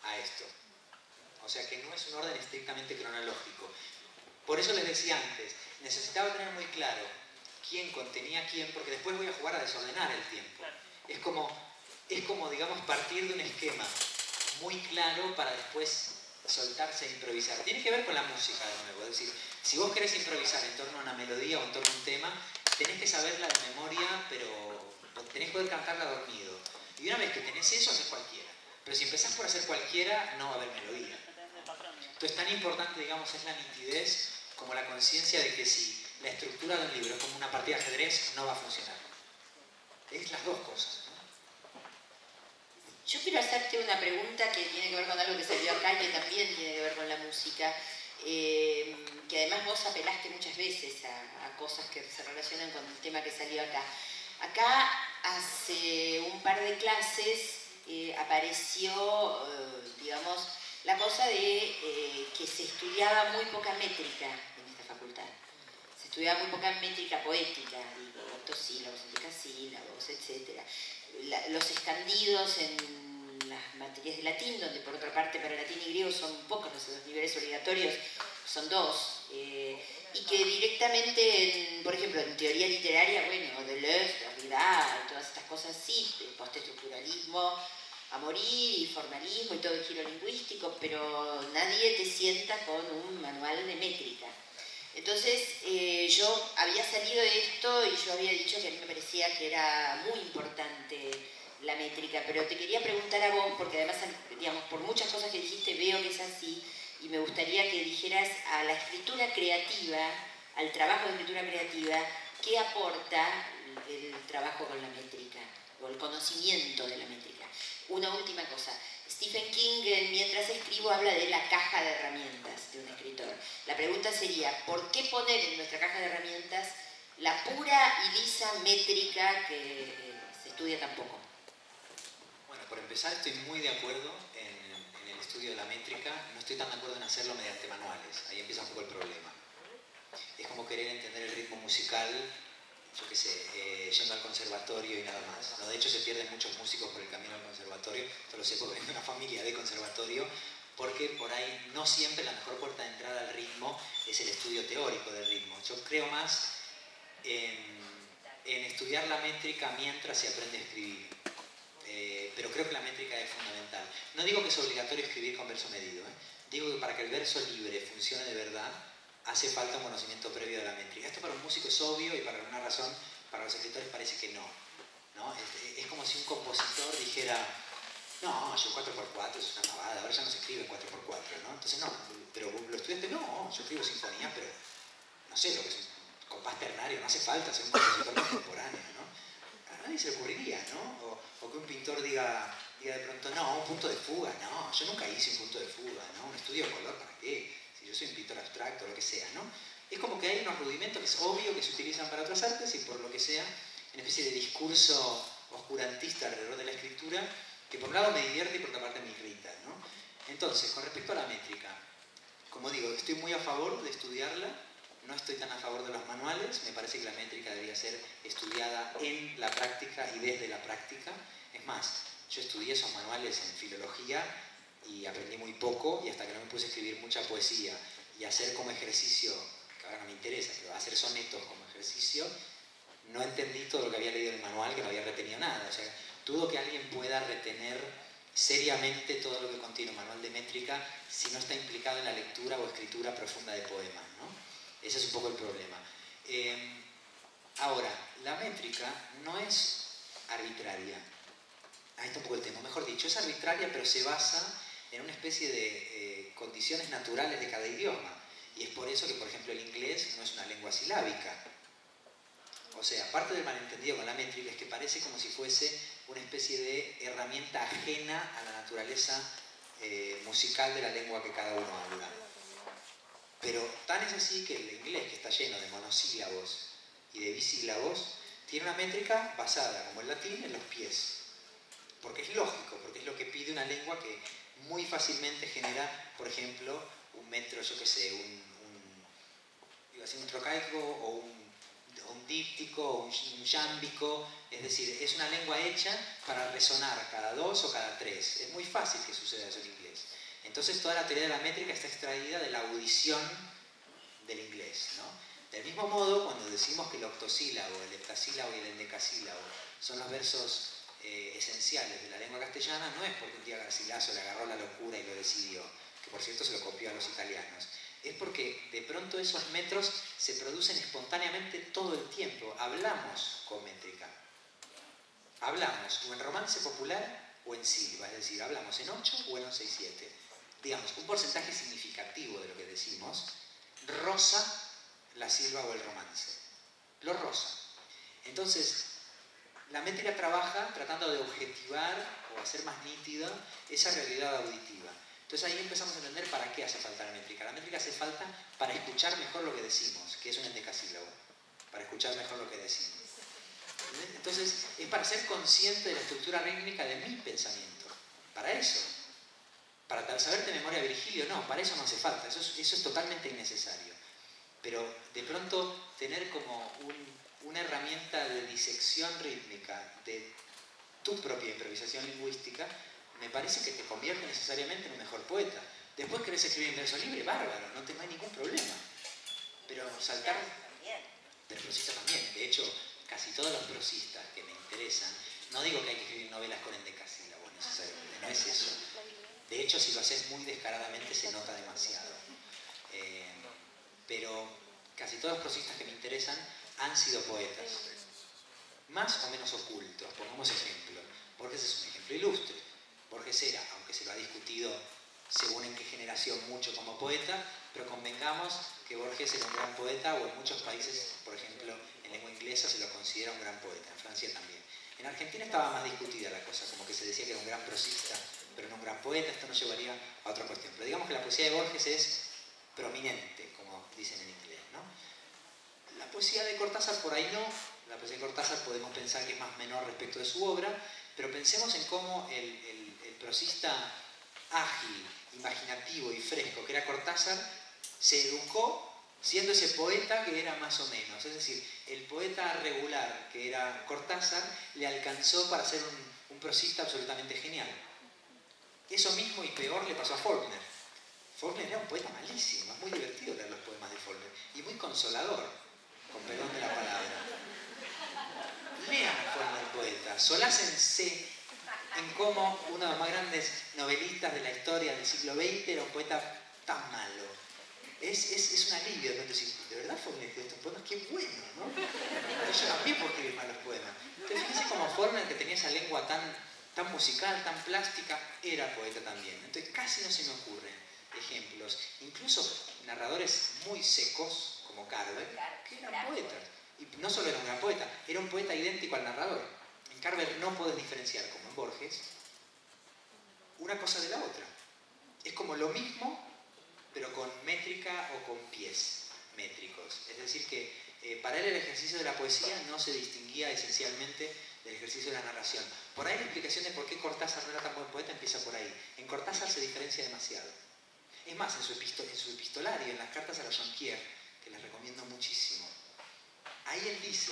a esto. O sea que no es un orden estrictamente cronológico. Por eso les decía antes, necesitaba tener muy claro quién contenía a quién, porque después voy a jugar a desordenar el tiempo. Es como, es como, digamos, partir de un esquema muy claro para después soltarse e improvisar. Tiene que ver con la música de nuevo, es decir, si vos querés improvisar en torno a una melodía o en torno a un tema, tenés que saberla de memoria, pero tenés que poder cantarla dormido. Y una vez que tenés eso, haces cualquiera. Pero si empezás por hacer cualquiera, no va a haber melodía. Entonces tan importante, digamos, es la nitidez como la conciencia de que si la estructura de un libro es como una partida de ajedrez, no va a funcionar. Es las dos cosas, ¿no? Yo quiero hacerte una pregunta que tiene que ver con algo que se vio acá y que también tiene que ver con la música, eh, que además vos apelaste muchas veces a, a cosas que se relacionan con el tema que salió acá. Acá hace un par de clases eh, apareció, eh, digamos, la cosa de eh, que se estudiaba muy poca métrica en esta facultad. Se estudiaba muy poca métrica poética, digo, octosílabos, endecasílabos, etcétera. La, los escandidos en las materias de latín, donde por otra parte para latín y griego son pocos los, los niveles obligatorios, son dos, eh, y que directamente, en, por ejemplo, en teoría literaria, bueno, Deleuze, Derrida, todas estas cosas sí, postestructuralismo, a morir y formalismo y todo el giro lingüístico, pero nadie te sienta con un manual de métrica. Entonces eh, yo había salido de esto y yo había dicho que a mí me parecía que era muy importante la métrica, pero te quería preguntar a vos, porque además, digamos, por muchas cosas que dijiste veo que es así, y me gustaría que dijeras a la escritura creativa, al trabajo de escritura creativa, ¿qué aporta el trabajo con la métrica o el conocimiento de la métrica? Una última cosa. Stephen King, mientras escribo, habla de la caja de herramientas de un escritor. La pregunta sería, ¿por qué poner en nuestra caja de herramientas la pura y lisa métrica que eh, se estudia tan poco? Bueno, por empezar, estoy muy de acuerdo en, en el estudio de la métrica. No estoy tan de acuerdo en hacerlo mediante manuales. Ahí empieza un poco el problema. Es como querer entender el ritmo musical, yo qué sé, eh, yendo al conservatorio y nada más, ¿no? De hecho, se pierden muchos músicos por el camino al conservatorio. Esto lo sé porque vengo de una familia de conservatorio, porque por ahí no siempre la mejor puerta de entrada al ritmo es el estudio teórico del ritmo. Yo creo más en, en estudiar la métrica mientras se aprende a escribir. Eh, pero creo que la métrica es fundamental. No digo que es obligatorio escribir con verso medido, ¿eh? Digo que para que el verso libre funcione de verdad, hace falta un conocimiento previo de la métrica. Esto para un músico es obvio y para alguna razón para los escritores parece que no, ¿no? Es, es como si un compositor dijera, no, yo cuatro por cuatro es una pavada, ahora ya no se escribe cuatro por cuatro, ¿no? Entonces no, pero los estudiantes no, yo escribo sinfonía, pero no sé lo que es un compás ternario, no hace falta ser un compositor contemporáneo, ¿no? A nadie se le ocurriría, ¿no? O, o que un pintor diga, diga de pronto, no, un punto de fuga, no, yo nunca hice un punto de fuga, ¿no? Un estudio de color, ¿para qué? Yo soy un pintor abstracto, lo que sea, ¿no? Es como que hay unos rudimentos que es obvio que se utilizan para otras artes y por lo que sea, una especie de discurso oscurantista alrededor de la escritura, que por un lado me divierte y por otra parte me irrita, ¿no? Entonces, con respecto a la métrica, como digo, estoy muy a favor de estudiarla, no estoy tan a favor de los manuales, me parece que la métrica debería ser estudiada en la práctica y desde la práctica. Es más, yo estudié esos manuales en filología, y aprendí muy poco, y hasta que no me puse a escribir mucha poesía y hacer como ejercicio, que ahora no me interesa, pero hacer sonetos como ejercicio, no entendí todo lo que había leído en el manual, que no había retenido nada. O sea, dudo que alguien pueda retener seriamente todo lo que contiene un manual de métrica si no está implicado en la lectura o escritura profunda de poemas, ¿no? Ese es un poco el problema. Eh, ahora, la métrica no es arbitraria. Ahí está un poco el tema. Mejor dicho, es arbitraria, pero se basa en una especie de eh, condiciones naturales de cada idioma. Y es por eso que, por ejemplo, el inglés no es una lengua silábica. O sea, parte del malentendido con la métrica es que parece como si fuese una especie de herramienta ajena a la naturaleza eh, musical de la lengua que cada uno habla. Pero tan es así que el inglés, que está lleno de monosílabos y de bisílabos, tiene una métrica basada, como el latín, en los pies. Porque es lógico, porque es lo que pide una lengua que muy fácilmente genera, por ejemplo, un metro, yo qué sé, un, un, iba a decir un trocaico o un, un díptico o un, un yámbico. Es decir, es una lengua hecha para resonar cada dos o cada tres. Es muy fácil que suceda eso en inglés. Entonces toda la teoría de la métrica está extraída de la audición del inglés, ¿no? Del mismo modo, cuando decimos que el octosílabo, el heptasílabo y el endecasílabo son los versos Eh, esenciales de la lengua castellana, no es porque un día Garcilaso le agarró la locura y lo decidió, que por cierto se lo copió a los italianos, es porque de pronto esos metros se producen espontáneamente todo el tiempo. Hablamos con métrica, hablamos o en romance popular o en silva, es decir, hablamos en ocho o en once y siete. Digamos, un porcentaje significativo de lo que decimos roza la silva o el romance, lo roza. Entonces, la métrica trabaja tratando de objetivar o hacer más nítida esa realidad auditiva. Entonces ahí empezamos a entender para qué hace falta la métrica. La métrica hace falta para escuchar mejor lo que decimos, que es un endecasílabo, para escuchar mejor lo que decimos. Entonces es para ser consciente de la estructura rítmica de mi pensamiento. Para eso, para saber de memoria Virgilio, no, para eso no hace falta, eso es, eso es totalmente innecesario. Pero de pronto tener como un... una herramienta de disección rítmica de tu propia improvisación lingüística, me parece que te convierte necesariamente en un mejor poeta. Después querés escribir en verso libre, bárbaro, no te da ningún problema. Pero saltar... Pero prosista también. De hecho, casi todos los prosistas que me interesan, no digo que hay que escribir novelas con endecasílabos, Exactamente, no es eso. De hecho, si lo haces muy descaradamente se nota demasiado. Eh, pero casi todos los prosistas que me interesan han sido poetas, más o menos ocultos. Pongamos ejemplo. Borges es un ejemplo ilustre. Borges era, aunque se lo ha discutido según en qué generación mucho como poeta, pero convengamos que Borges era un gran poeta, o en muchos países, por ejemplo, en lengua inglesa se lo considera un gran poeta, en Francia también. En Argentina estaba más discutida la cosa, como que se decía que era un gran prosista, pero no un gran poeta. Esto nos llevaría a otra cuestión. Pero digamos que la poesía de Borges es prominente, como dicen en inglés, ¿no? La poesía de Cortázar por ahí no. La poesía de Cortázar podemos pensar que es más menor respecto de su obra, pero pensemos en cómo el, el, el prosista ágil, imaginativo y fresco que era Cortázar se educó siendo ese poeta que era más o menos. Es decir, el poeta regular que era Cortázar le alcanzó para ser un, un prosista absolutamente genial. Eso mismo y peor le pasó a Faulkner. Faulkner era un poeta malísimo. Es muy divertido leer los poemas de Faulkner y muy consolador, con perdón de la palabra. Lean a Faulkner poeta, solácense en cómo uno de los más grandes novelistas de la historia del siglo veinte era un poeta tan malo. Es, es, es un alivio, ¿no? Entonces, de verdad Faulkner escribió estos poemas, qué bueno, ¿no? Entonces, yo también puedo escribir malos poemas. Entonces, fíjense como Faulkner, que tenía esa lengua tan, tan musical, tan plástica, era poeta también. Entonces, casi no se me ocurren ejemplos. Incluso narradores muy secos, como Carver, que eran poetas. Y no solo era un gran poeta, era un poeta idéntico al narrador. En Carver no podés diferenciar, como en Borges, una cosa de la otra. Es como lo mismo, pero con métrica o con pies métricos. Es decir que eh, para él el ejercicio de la poesía no se distinguía esencialmente del ejercicio de la narración. Por ahí la explicación de por qué Cortázar no era tan buen poeta empieza por ahí. En Cortázar se diferencia demasiado. Es más, en su, episto en su epistolario, en las cartas a la Jonquière, que les recomiendo muchísimo, ahí él dice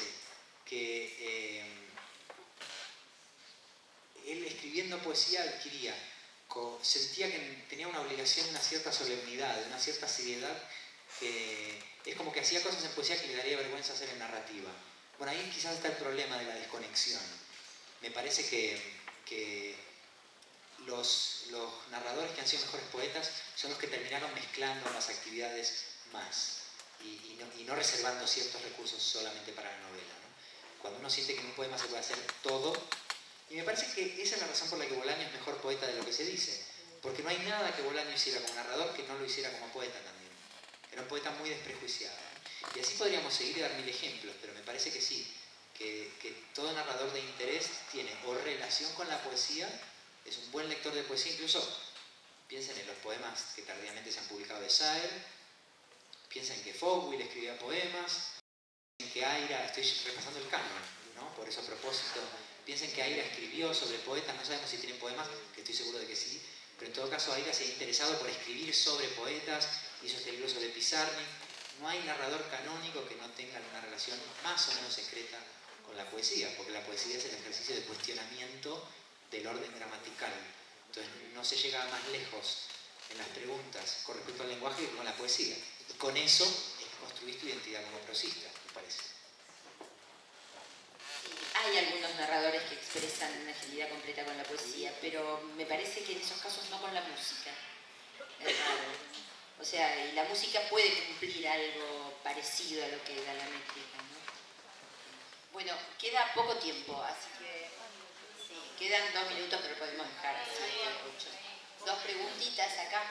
que eh, él escribiendo poesía adquiría sentía que tenía una obligación, una cierta solemnidad, una cierta seriedad, que es como que hacía cosas en poesía que le daría vergüenza hacer en narrativa. Bueno, ahí quizás está el problema de la desconexión. Me parece que, que los, los narradores que han sido mejores poetas son los que terminaron mezclando las actividades más y, y, no, y no reservando ciertos recursos solamente para la novela, ¿no? Cuando uno siente que en un poema se puede hacer todo. Y me parece que esa es la razón por la que Bolaño es mejor poeta de lo que se dice. Porque no hay nada que Bolaño hiciera como narrador que no lo hiciera como poeta también. Era un poeta muy desprejuiciado. Y así podríamos seguir y dar mil ejemplos, pero me parece que sí. Que, que todo narrador de interés tiene o relación con la poesía, es un buen lector de poesía, incluso piensen en los poemas que tardíamente se han publicado de Saer, piensen que Faulkner escribía poemas, piensen que Aira, estoy repasando el canon, ¿no? Por eso a propósito. Piensen que Aira escribió sobre poetas, no sabemos si tienen poemas, que estoy seguro de que sí, pero en todo caso Aira se ha interesado por escribir sobre poetas, hizo este libro sobre Pizarnik. No hay narrador canónico que no tenga alguna relación más o menos secreta con la poesía, porque la poesía es el ejercicio de cuestionamiento del orden gramatical. Entonces no se llega más lejos en las preguntas con respecto al lenguaje que con la poesía. Y con eso es que construís tu identidad como prosista, me parece. Hay algunos narradores que expresan una agilidad completa con la poesía, pero me parece que en esos casos no con la música. O sea, y la música puede cumplir algo parecido a lo que da la métrica, ¿no? Bueno, queda poco tiempo, así que sí, quedan dos minutos, pero podemos dejar así. Dos preguntitas acá.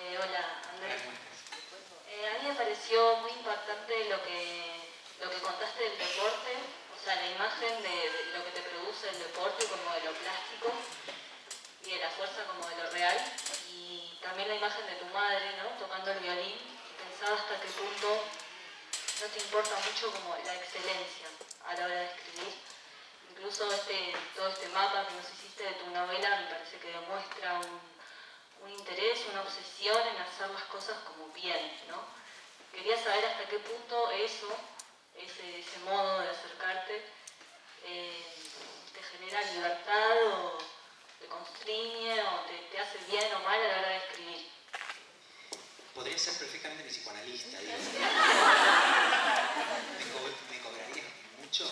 Eh, hola, Andrés. Eh, a mí me pareció muy impactante lo que, lo que contaste del deporte, o sea, la imagen de, de lo que te produce el deporte como de lo plástico y de la fuerza como de lo real, y también la imagen de tu madre, ¿no? Tocando el violín. Pensaba hasta qué punto no te importa mucho como la excelencia a la hora de escribir. Incluso este, todo este mapa que nos hiciste de tu novela me parece que demuestra un... un interés, una obsesión en hacer las cosas como bien, ¿no? Quería saber hasta qué punto eso, ese, ese modo de acercarte, eh, te genera libertad o te constriñe o te, te hace bien o mal a la hora de escribir. Podría ser perfectamente mi psicoanalista, digamos. Me, co me cobraría mucho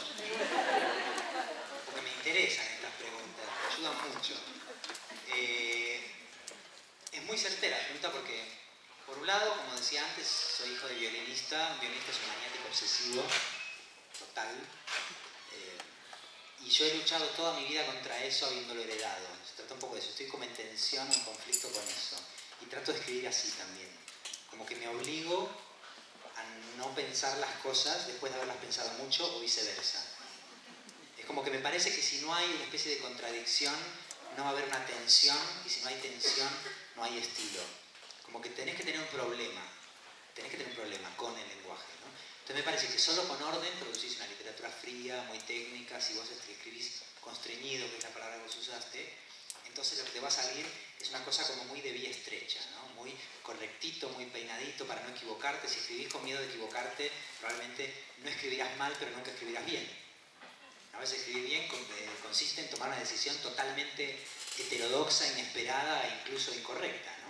mucho. Eh, es muy certera la pregunta porque, por un lado, como decía antes, soy hijo de violinista. Un violinista es un maniático obsesivo, total. Eh, y yo he luchado toda mi vida contra eso habiéndolo heredado. Se trata un poco de eso. Estoy como en tensión, en conflicto con eso. Y trato de escribir así también. Como que me obligo a no pensar las cosas después de haberlas pensado mucho o viceversa. Es como que me parece que si no hay una especie de contradicción, no va a haber una tensión, y si no hay tensión, no hay estilo. Como que tenés que tener un problema, tenés que tener un problema con el lenguaje, ¿no? Entonces me parece que solo con orden producís una literatura fría, muy técnica. Si vos escribís constreñido, que es la palabra que vos usaste, entonces lo que te va a salir es una cosa como muy de vía estrecha, ¿no? Muy correctito, muy peinadito para no equivocarte. Si escribís con miedo de equivocarte, probablemente no escribirás mal, pero nunca escribirás bien. A veces escribir bien consiste en tomar una decisión totalmente heterodoxa, inesperada e incluso incorrecta, ¿no?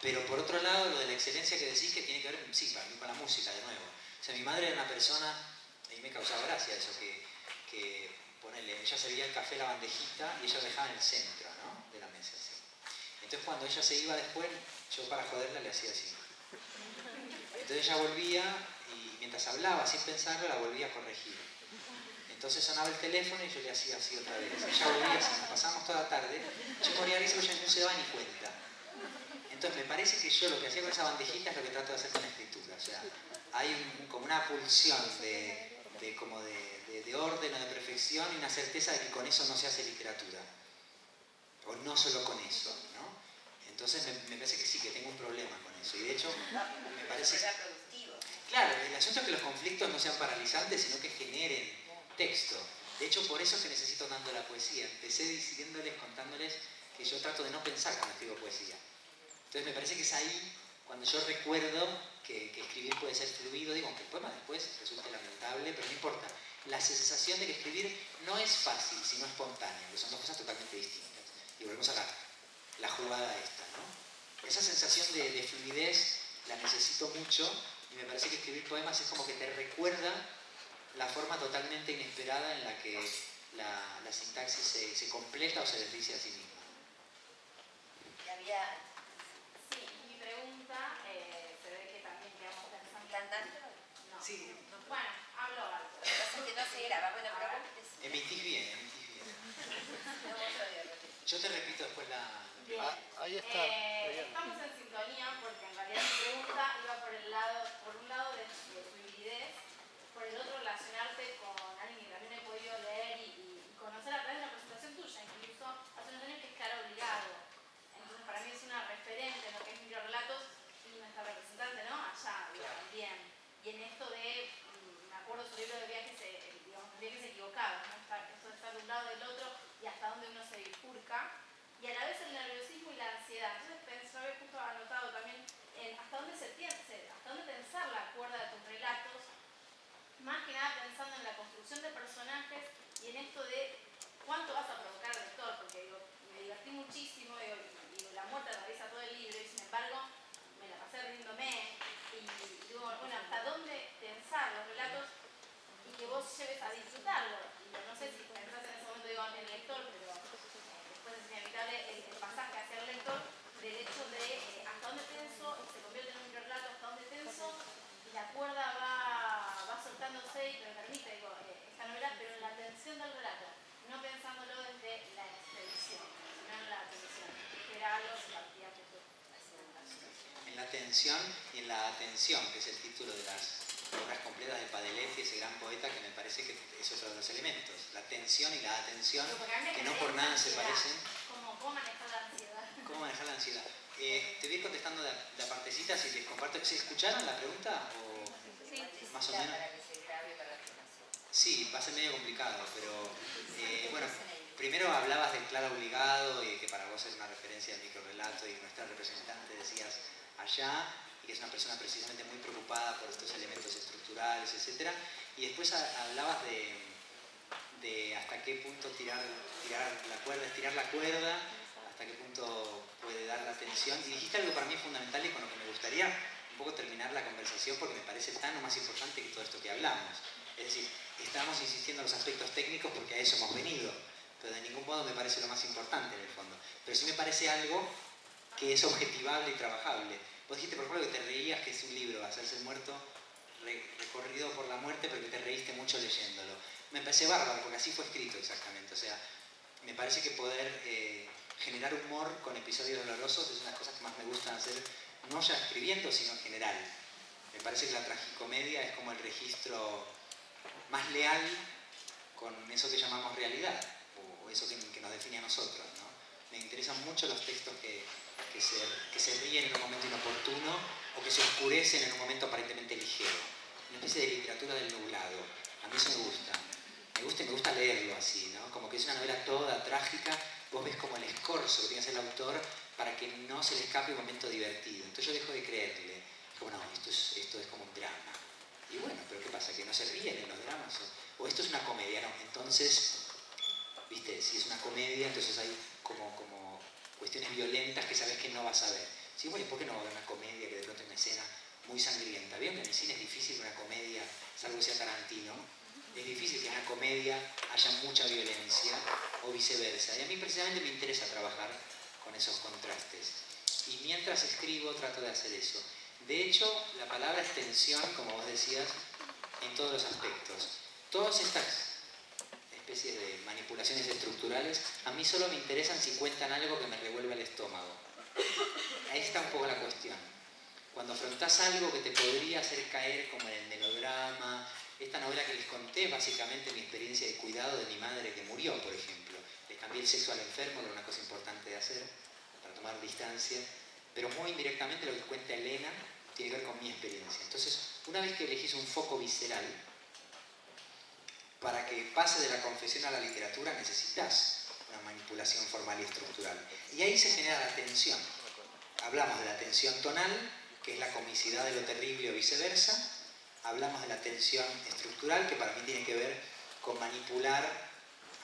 Pero por otro lado, lo de la excelencia que decís, que tiene que ver, sí, para mí, con la música, de nuevo. O sea, mi madre era una persona, a mí me causaba gracia eso, que, que ponele, ella servía el café, la bandejita, y ella dejaba en el centro, ¿no?, de la mesa, así. Entonces cuando ella se iba después, yo para joderla le hacía así. Entonces ella volvía y mientras hablaba, sin pensarlo, la volvía a corregir. Entonces sonaba el teléfono y yo le hacía así otra vez. Ella volvía así, nos pasamos toda la tarde. Yo moría de risa, ella no se daba ni cuenta. Entonces me parece que yo lo que hacía con esa bandejita es lo que trato de hacer con la escritura. O sea, hay un, como una pulsión de, de, como de, de, de orden o de perfección y una certeza de que con eso no se hace literatura. O no solo con eso, ¿no? Entonces me, me parece que sí, que tengo un problema con eso. Y de hecho, me parece... Claro, el asunto es que los conflictos no sean paralizantes, sino que generen texto. De hecho, por eso es que necesito tanto la poesía. Empecé diciéndoles, contándoles que yo trato de no pensar cuando escribo poesía. Entonces me parece que es ahí cuando yo recuerdo que, que escribir puede ser fluido. Digo, aunque el poema después resulte lamentable, pero no importa. La sensación de que escribir no es fácil, sino espontánea, que son dos cosas totalmente distintas. Y volvemos a la, la jugada esta, ¿no? Esa sensación de, de fluidez la necesito mucho, y me parece que escribir poemas es como que te recuerda la forma totalmente inesperada en la que la, la sintaxis se, se completa o se deslice a sí misma. Y había... Sí, mi pregunta, eh, se ve que también quedamos pensando... No. Sí. No, bueno, hablo alto. Lo que pasa es que no se graba. Bueno, pero... ¿sí? Emitís bien, emitís bien. Yo te repito después la... Ah, ahí está. Eh, estamos en sintonía porque en realidad mi pregunta iba por el lado, por un lado de fluidez, por el otro relacionarte con alguien que también he podido leer y, y conocer a través de una presentación tuya, incluso hace unos años, que es Claro Obligado. Entonces para mí es una referente en lo que es microrelatos y nuestra representante, ¿no?, allá, digo, también. Y en esto de, me acuerdo su libro de viajes, digamos, viajes equivocados, ¿no? Esto de estar de un lado del otro y hasta dónde uno se bifurca. Y a la vez el nerviosismo y la ansiedad. Entonces pensé, había justo anotado también en hasta dónde se piense, hasta dónde tensar la cuerda de tus relatos, más que nada pensando en la construcción de personajes y en esto de cuánto vas a provocar al lector, porque digo, me divertí muchísimo, digo, digo, la muerte atraviesa todo el libro y sin embargo me la pasé riéndome y, y digo, bueno, hasta dónde pensar los relatos y que vos lleves a disfrutarlo. Y no sé si pensás en ese momento, digo, en el lector, pero después es inevitable el, el pasaje hacia el lector del hecho de eh, hasta dónde tenso, se convierte en un relato, hasta dónde tenso y la cuerda va... soltándose y te permite, digo, esta novela, pero en la tensión del relato, no pensándolo desde la expedición, sino en la tensión, que era algo que partía que tú hacías. En la tensión y en la atención, que es el título de las obras completas de Padalecki, ese gran poeta, que me parece que es otro de los elementos, la tensión y la atención, que no por nada se parecen. Como cómo manejar la ansiedad. ¿Cómo manejar la ansiedad? Eh, te voy contestando la, la partecita, si les comparto. ¿Se escucharon la pregunta? O... más o menos. Sí, va a ser medio complicado, pero eh, bueno, primero hablabas de Claro Obligado y que para vos es una referencia al microrelato y nuestra representante, decías, allá, y que es una persona precisamente muy preocupada por estos elementos estructurales, etcétera. Y después hablabas de, de hasta qué punto tirar, tirar la cuerda, estirar la cuerda, hasta qué punto puede dar la tensión. Y dijiste algo para mí fundamental y con lo que me gustaría poco terminar la conversación, porque me parece tan o más importante que todo esto que hablamos. Es decir, estamos insistiendo en los aspectos técnicos porque a eso hemos venido. pero de ningún modo me parece lo más importante en el fondo. Pero sí me parece algo que es objetivable y trabajable. Vos dijiste, por ejemplo, que te reías, que es un libro, Hacerse el muerto, re recorrido por la muerte, pero que te reíste mucho leyéndolo. Me parece bárbaro, porque así fue escrito exactamente. O sea, me parece que poder eh, generar humor con episodios dolorosos es una de las cosas que más me gustan hacer, no ya escribiendo, sino en general. Me parece que la tragicomedia es como el registro más leal con eso que llamamos realidad, o eso que, que nos define a nosotros, ¿no? Me interesan mucho los textos que, que, se, que se ríen en un momento inoportuno o que se oscurecen en un momento aparentemente ligero. Una especie de literatura del nublado. A mí eso me gusta. Me gusta y me gusta leerlo así, ¿no? Como que es una novela toda trágica, vos ves como el escorzo que tiene que hacer el autor para que no se le escape un momento divertido. Entonces yo dejo de creerle. Digo, no, esto es, esto es como un drama. Y bueno, pero ¿qué pasa? Que no se ríen en los dramas. O, o esto es una comedia, ¿no? Entonces, viste, si es una comedia, entonces hay como, como cuestiones violentas que sabes que no vas a ver. Sí, bueno, ¿y por qué no va a haber una comedia que de pronto es una escena muy sangrienta? Vieron que en el cine es difícil una comedia, salvo sea Tarantino, es difícil que en una comedia haya mucha violencia o viceversa. Y a mí precisamente me interesa trabajar con esos contrastes. Y mientras escribo trato de hacer eso. De hecho, la palabra es tensión, como vos decías, en todos los aspectos. Todas estas especies de manipulaciones estructurales a mí solo me interesan si cuentan algo que me revuelve el estómago. Ahí está un poco la cuestión. Cuando afrontás algo que te podría hacer caer como en el melodrama, esta novela que les conté, básicamente mi experiencia de cuidado de mi madre que murió, por ejemplo. Le cambié el sexo al enfermo, que era una cosa importante de hacer, para tomar distancia. Pero muy indirectamente lo que cuenta Elena tiene que ver con mi experiencia. Entonces, una vez que elegís un foco visceral, para que pase de la confesión a la literatura necesitas una manipulación formal y estructural. Y ahí se genera la tensión. Hablamos de la tensión tonal, que es la comicidad de lo terrible o viceversa. Hablamos de la tensión estructural, que para mí tiene que ver con manipular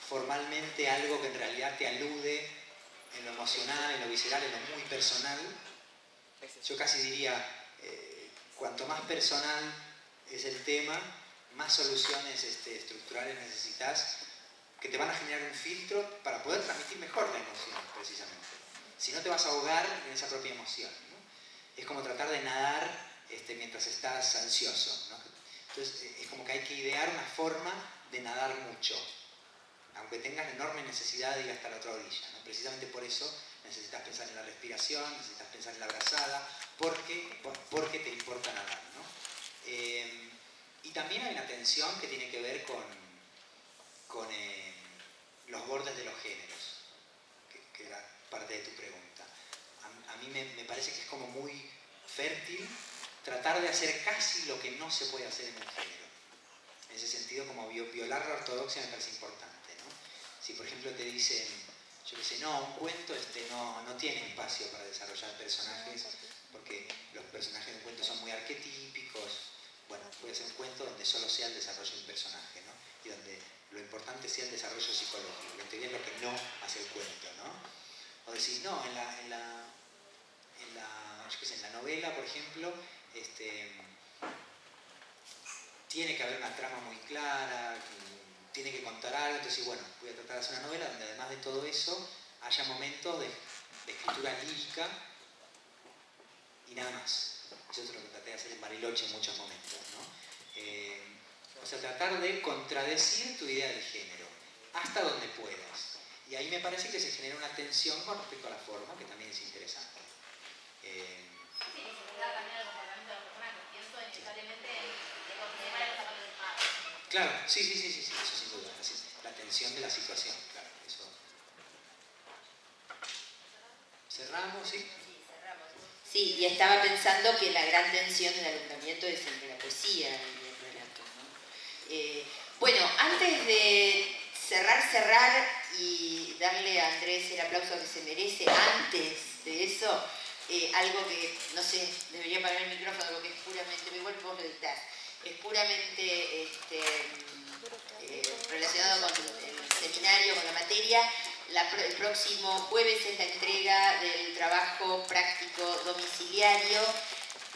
formalmente algo que en realidad te alude en lo emocional, en lo visceral, en lo muy personal. Yo casi diría, eh, cuanto más personal es el tema, más soluciones este, estructurales necesitas que te van a generar un filtro para poder transmitir mejor la emoción, precisamente. Si no, te vas a ahogar en esa propia emoción, ¿no? Es como tratar de nadar este, mientras estás ansioso, ¿no? Entonces, es como que hay que idear una forma de nadar mucho, aunque tengas enorme necesidad de ir hasta la otra orilla, ¿no? Precisamente por eso necesitas pensar en la respiración, necesitas pensar en la brazada, porque, porque te importa nadar, ¿no? Eh, y también hay una tensión que tiene que ver con, con eh, los bordes de los géneros, que, que era parte de tu pregunta. A, a mí me, me parece que es como muy fértil tratar de hacer casi lo que no se puede hacer en un género. En ese sentido, como violar la ortodoxia me parece importante. Si, por ejemplo, te dicen, yo qué sé, no, un cuento este, no, no tiene espacio para desarrollar personajes, porque los personajes de un cuento son muy arquetípicos. Bueno, puede ser un cuento donde solo sea el desarrollo de un personaje, ¿no? Y donde lo importante sea el desarrollo psicológico, lo que es lo que no hace el cuento, ¿no? O decir, no, en la, en la, en la, yo qué sé, en la novela, por ejemplo, este, tiene que haber una trama muy clara, tiene que contar algo, entonces bueno, voy a tratar de hacer una novela donde además de todo eso haya momentos de, de escritura lírica y nada más. Eso es lo que traté de hacer en Bariloche en muchos momentos, ¿no? Eh, o sea, tratar de contradecir tu idea del género, hasta donde puedas. Y ahí me parece que se genera una tensión con respecto a la forma, que también es interesante. Eh, sí, y se trata también del comportamiento de los personajes. Pienso necesariamente de considerar el zapato del padre. Claro, sí, sí, sí, sí, sí, eso sin duda. La tensión de la situación, claro, eso. ¿Cerramos, sí? Sí, cerramos. Sí, y estaba pensando que la gran tensión del alumbramiento es entre la poesía y el relato, ¿no? Eh, bueno, antes de cerrar, cerrar y darle a Andrés el aplauso que se merece, antes de eso, eh, algo que, no sé, debería apagar el micrófono, lo que es puramente, igual vos lo dictás. Es puramente este, eh, relacionado con el seminario, con la materia. La, el próximo jueves es la entrega del trabajo práctico domiciliario.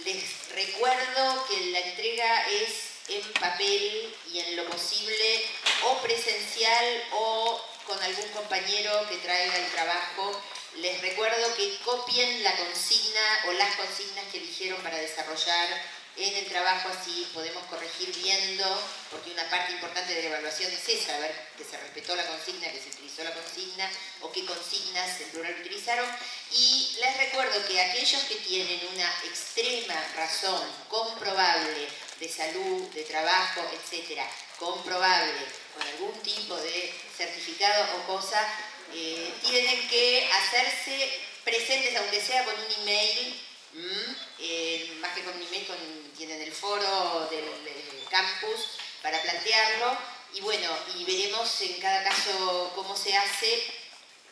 Les recuerdo que la entrega es en papel y en lo posible o presencial o con algún compañero que traiga el trabajo. Les recuerdo que copien la consigna o las consignas que eligieron para desarrollar en el trabajo, así podemos corregir viendo, porque una parte importante de la evaluación es esa, a ver que se respetó la consigna, que se utilizó la consigna, o qué consignas en plural utilizaron. Y les recuerdo que aquellos que tienen una extrema razón comprobable de salud, de trabajo, etcétera, comprobable, con algún tipo de certificado o cosa, eh, tienen que hacerse presentes, aunque sea con un email. Mm, eh, más que con mi mail, tienen el foro del, del campus para plantearlo, y bueno, y veremos en cada caso cómo se hace.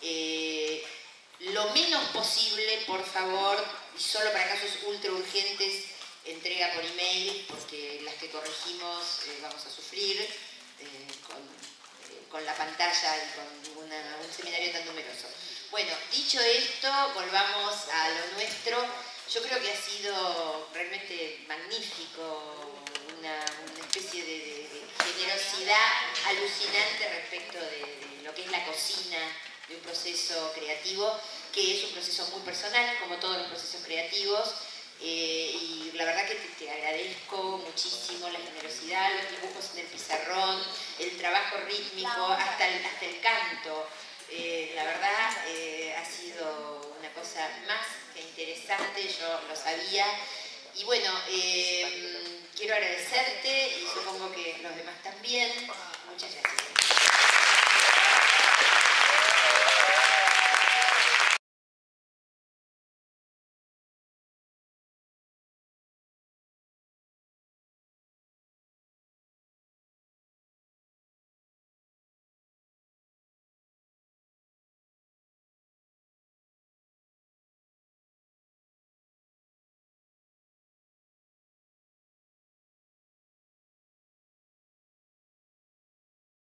Eh, lo menos posible, por favor, y solo para casos ultra urgentes, entrega por email, porque las que corregimos eh, vamos a sufrir eh, con, eh, con la pantalla y con una, un seminario tan numeroso. Bueno, dicho esto, volvamos a lo nuestro. Yo creo que ha sido realmente magnífico, una, una especie de, de, de generosidad alucinante respecto de, de lo que es la cocina de un proceso creativo, que es un proceso muy personal, como todos los procesos creativos, eh, y la verdad que te, te agradezco muchísimo la generosidad, los dibujos en el pizarrón, el trabajo rítmico, hasta el, hasta el canto. Eh, la verdad eh, ha sido una cosa más que interesante, yo lo sabía. Y bueno, eh, quiero agradecerte y supongo que los demás también. Muchas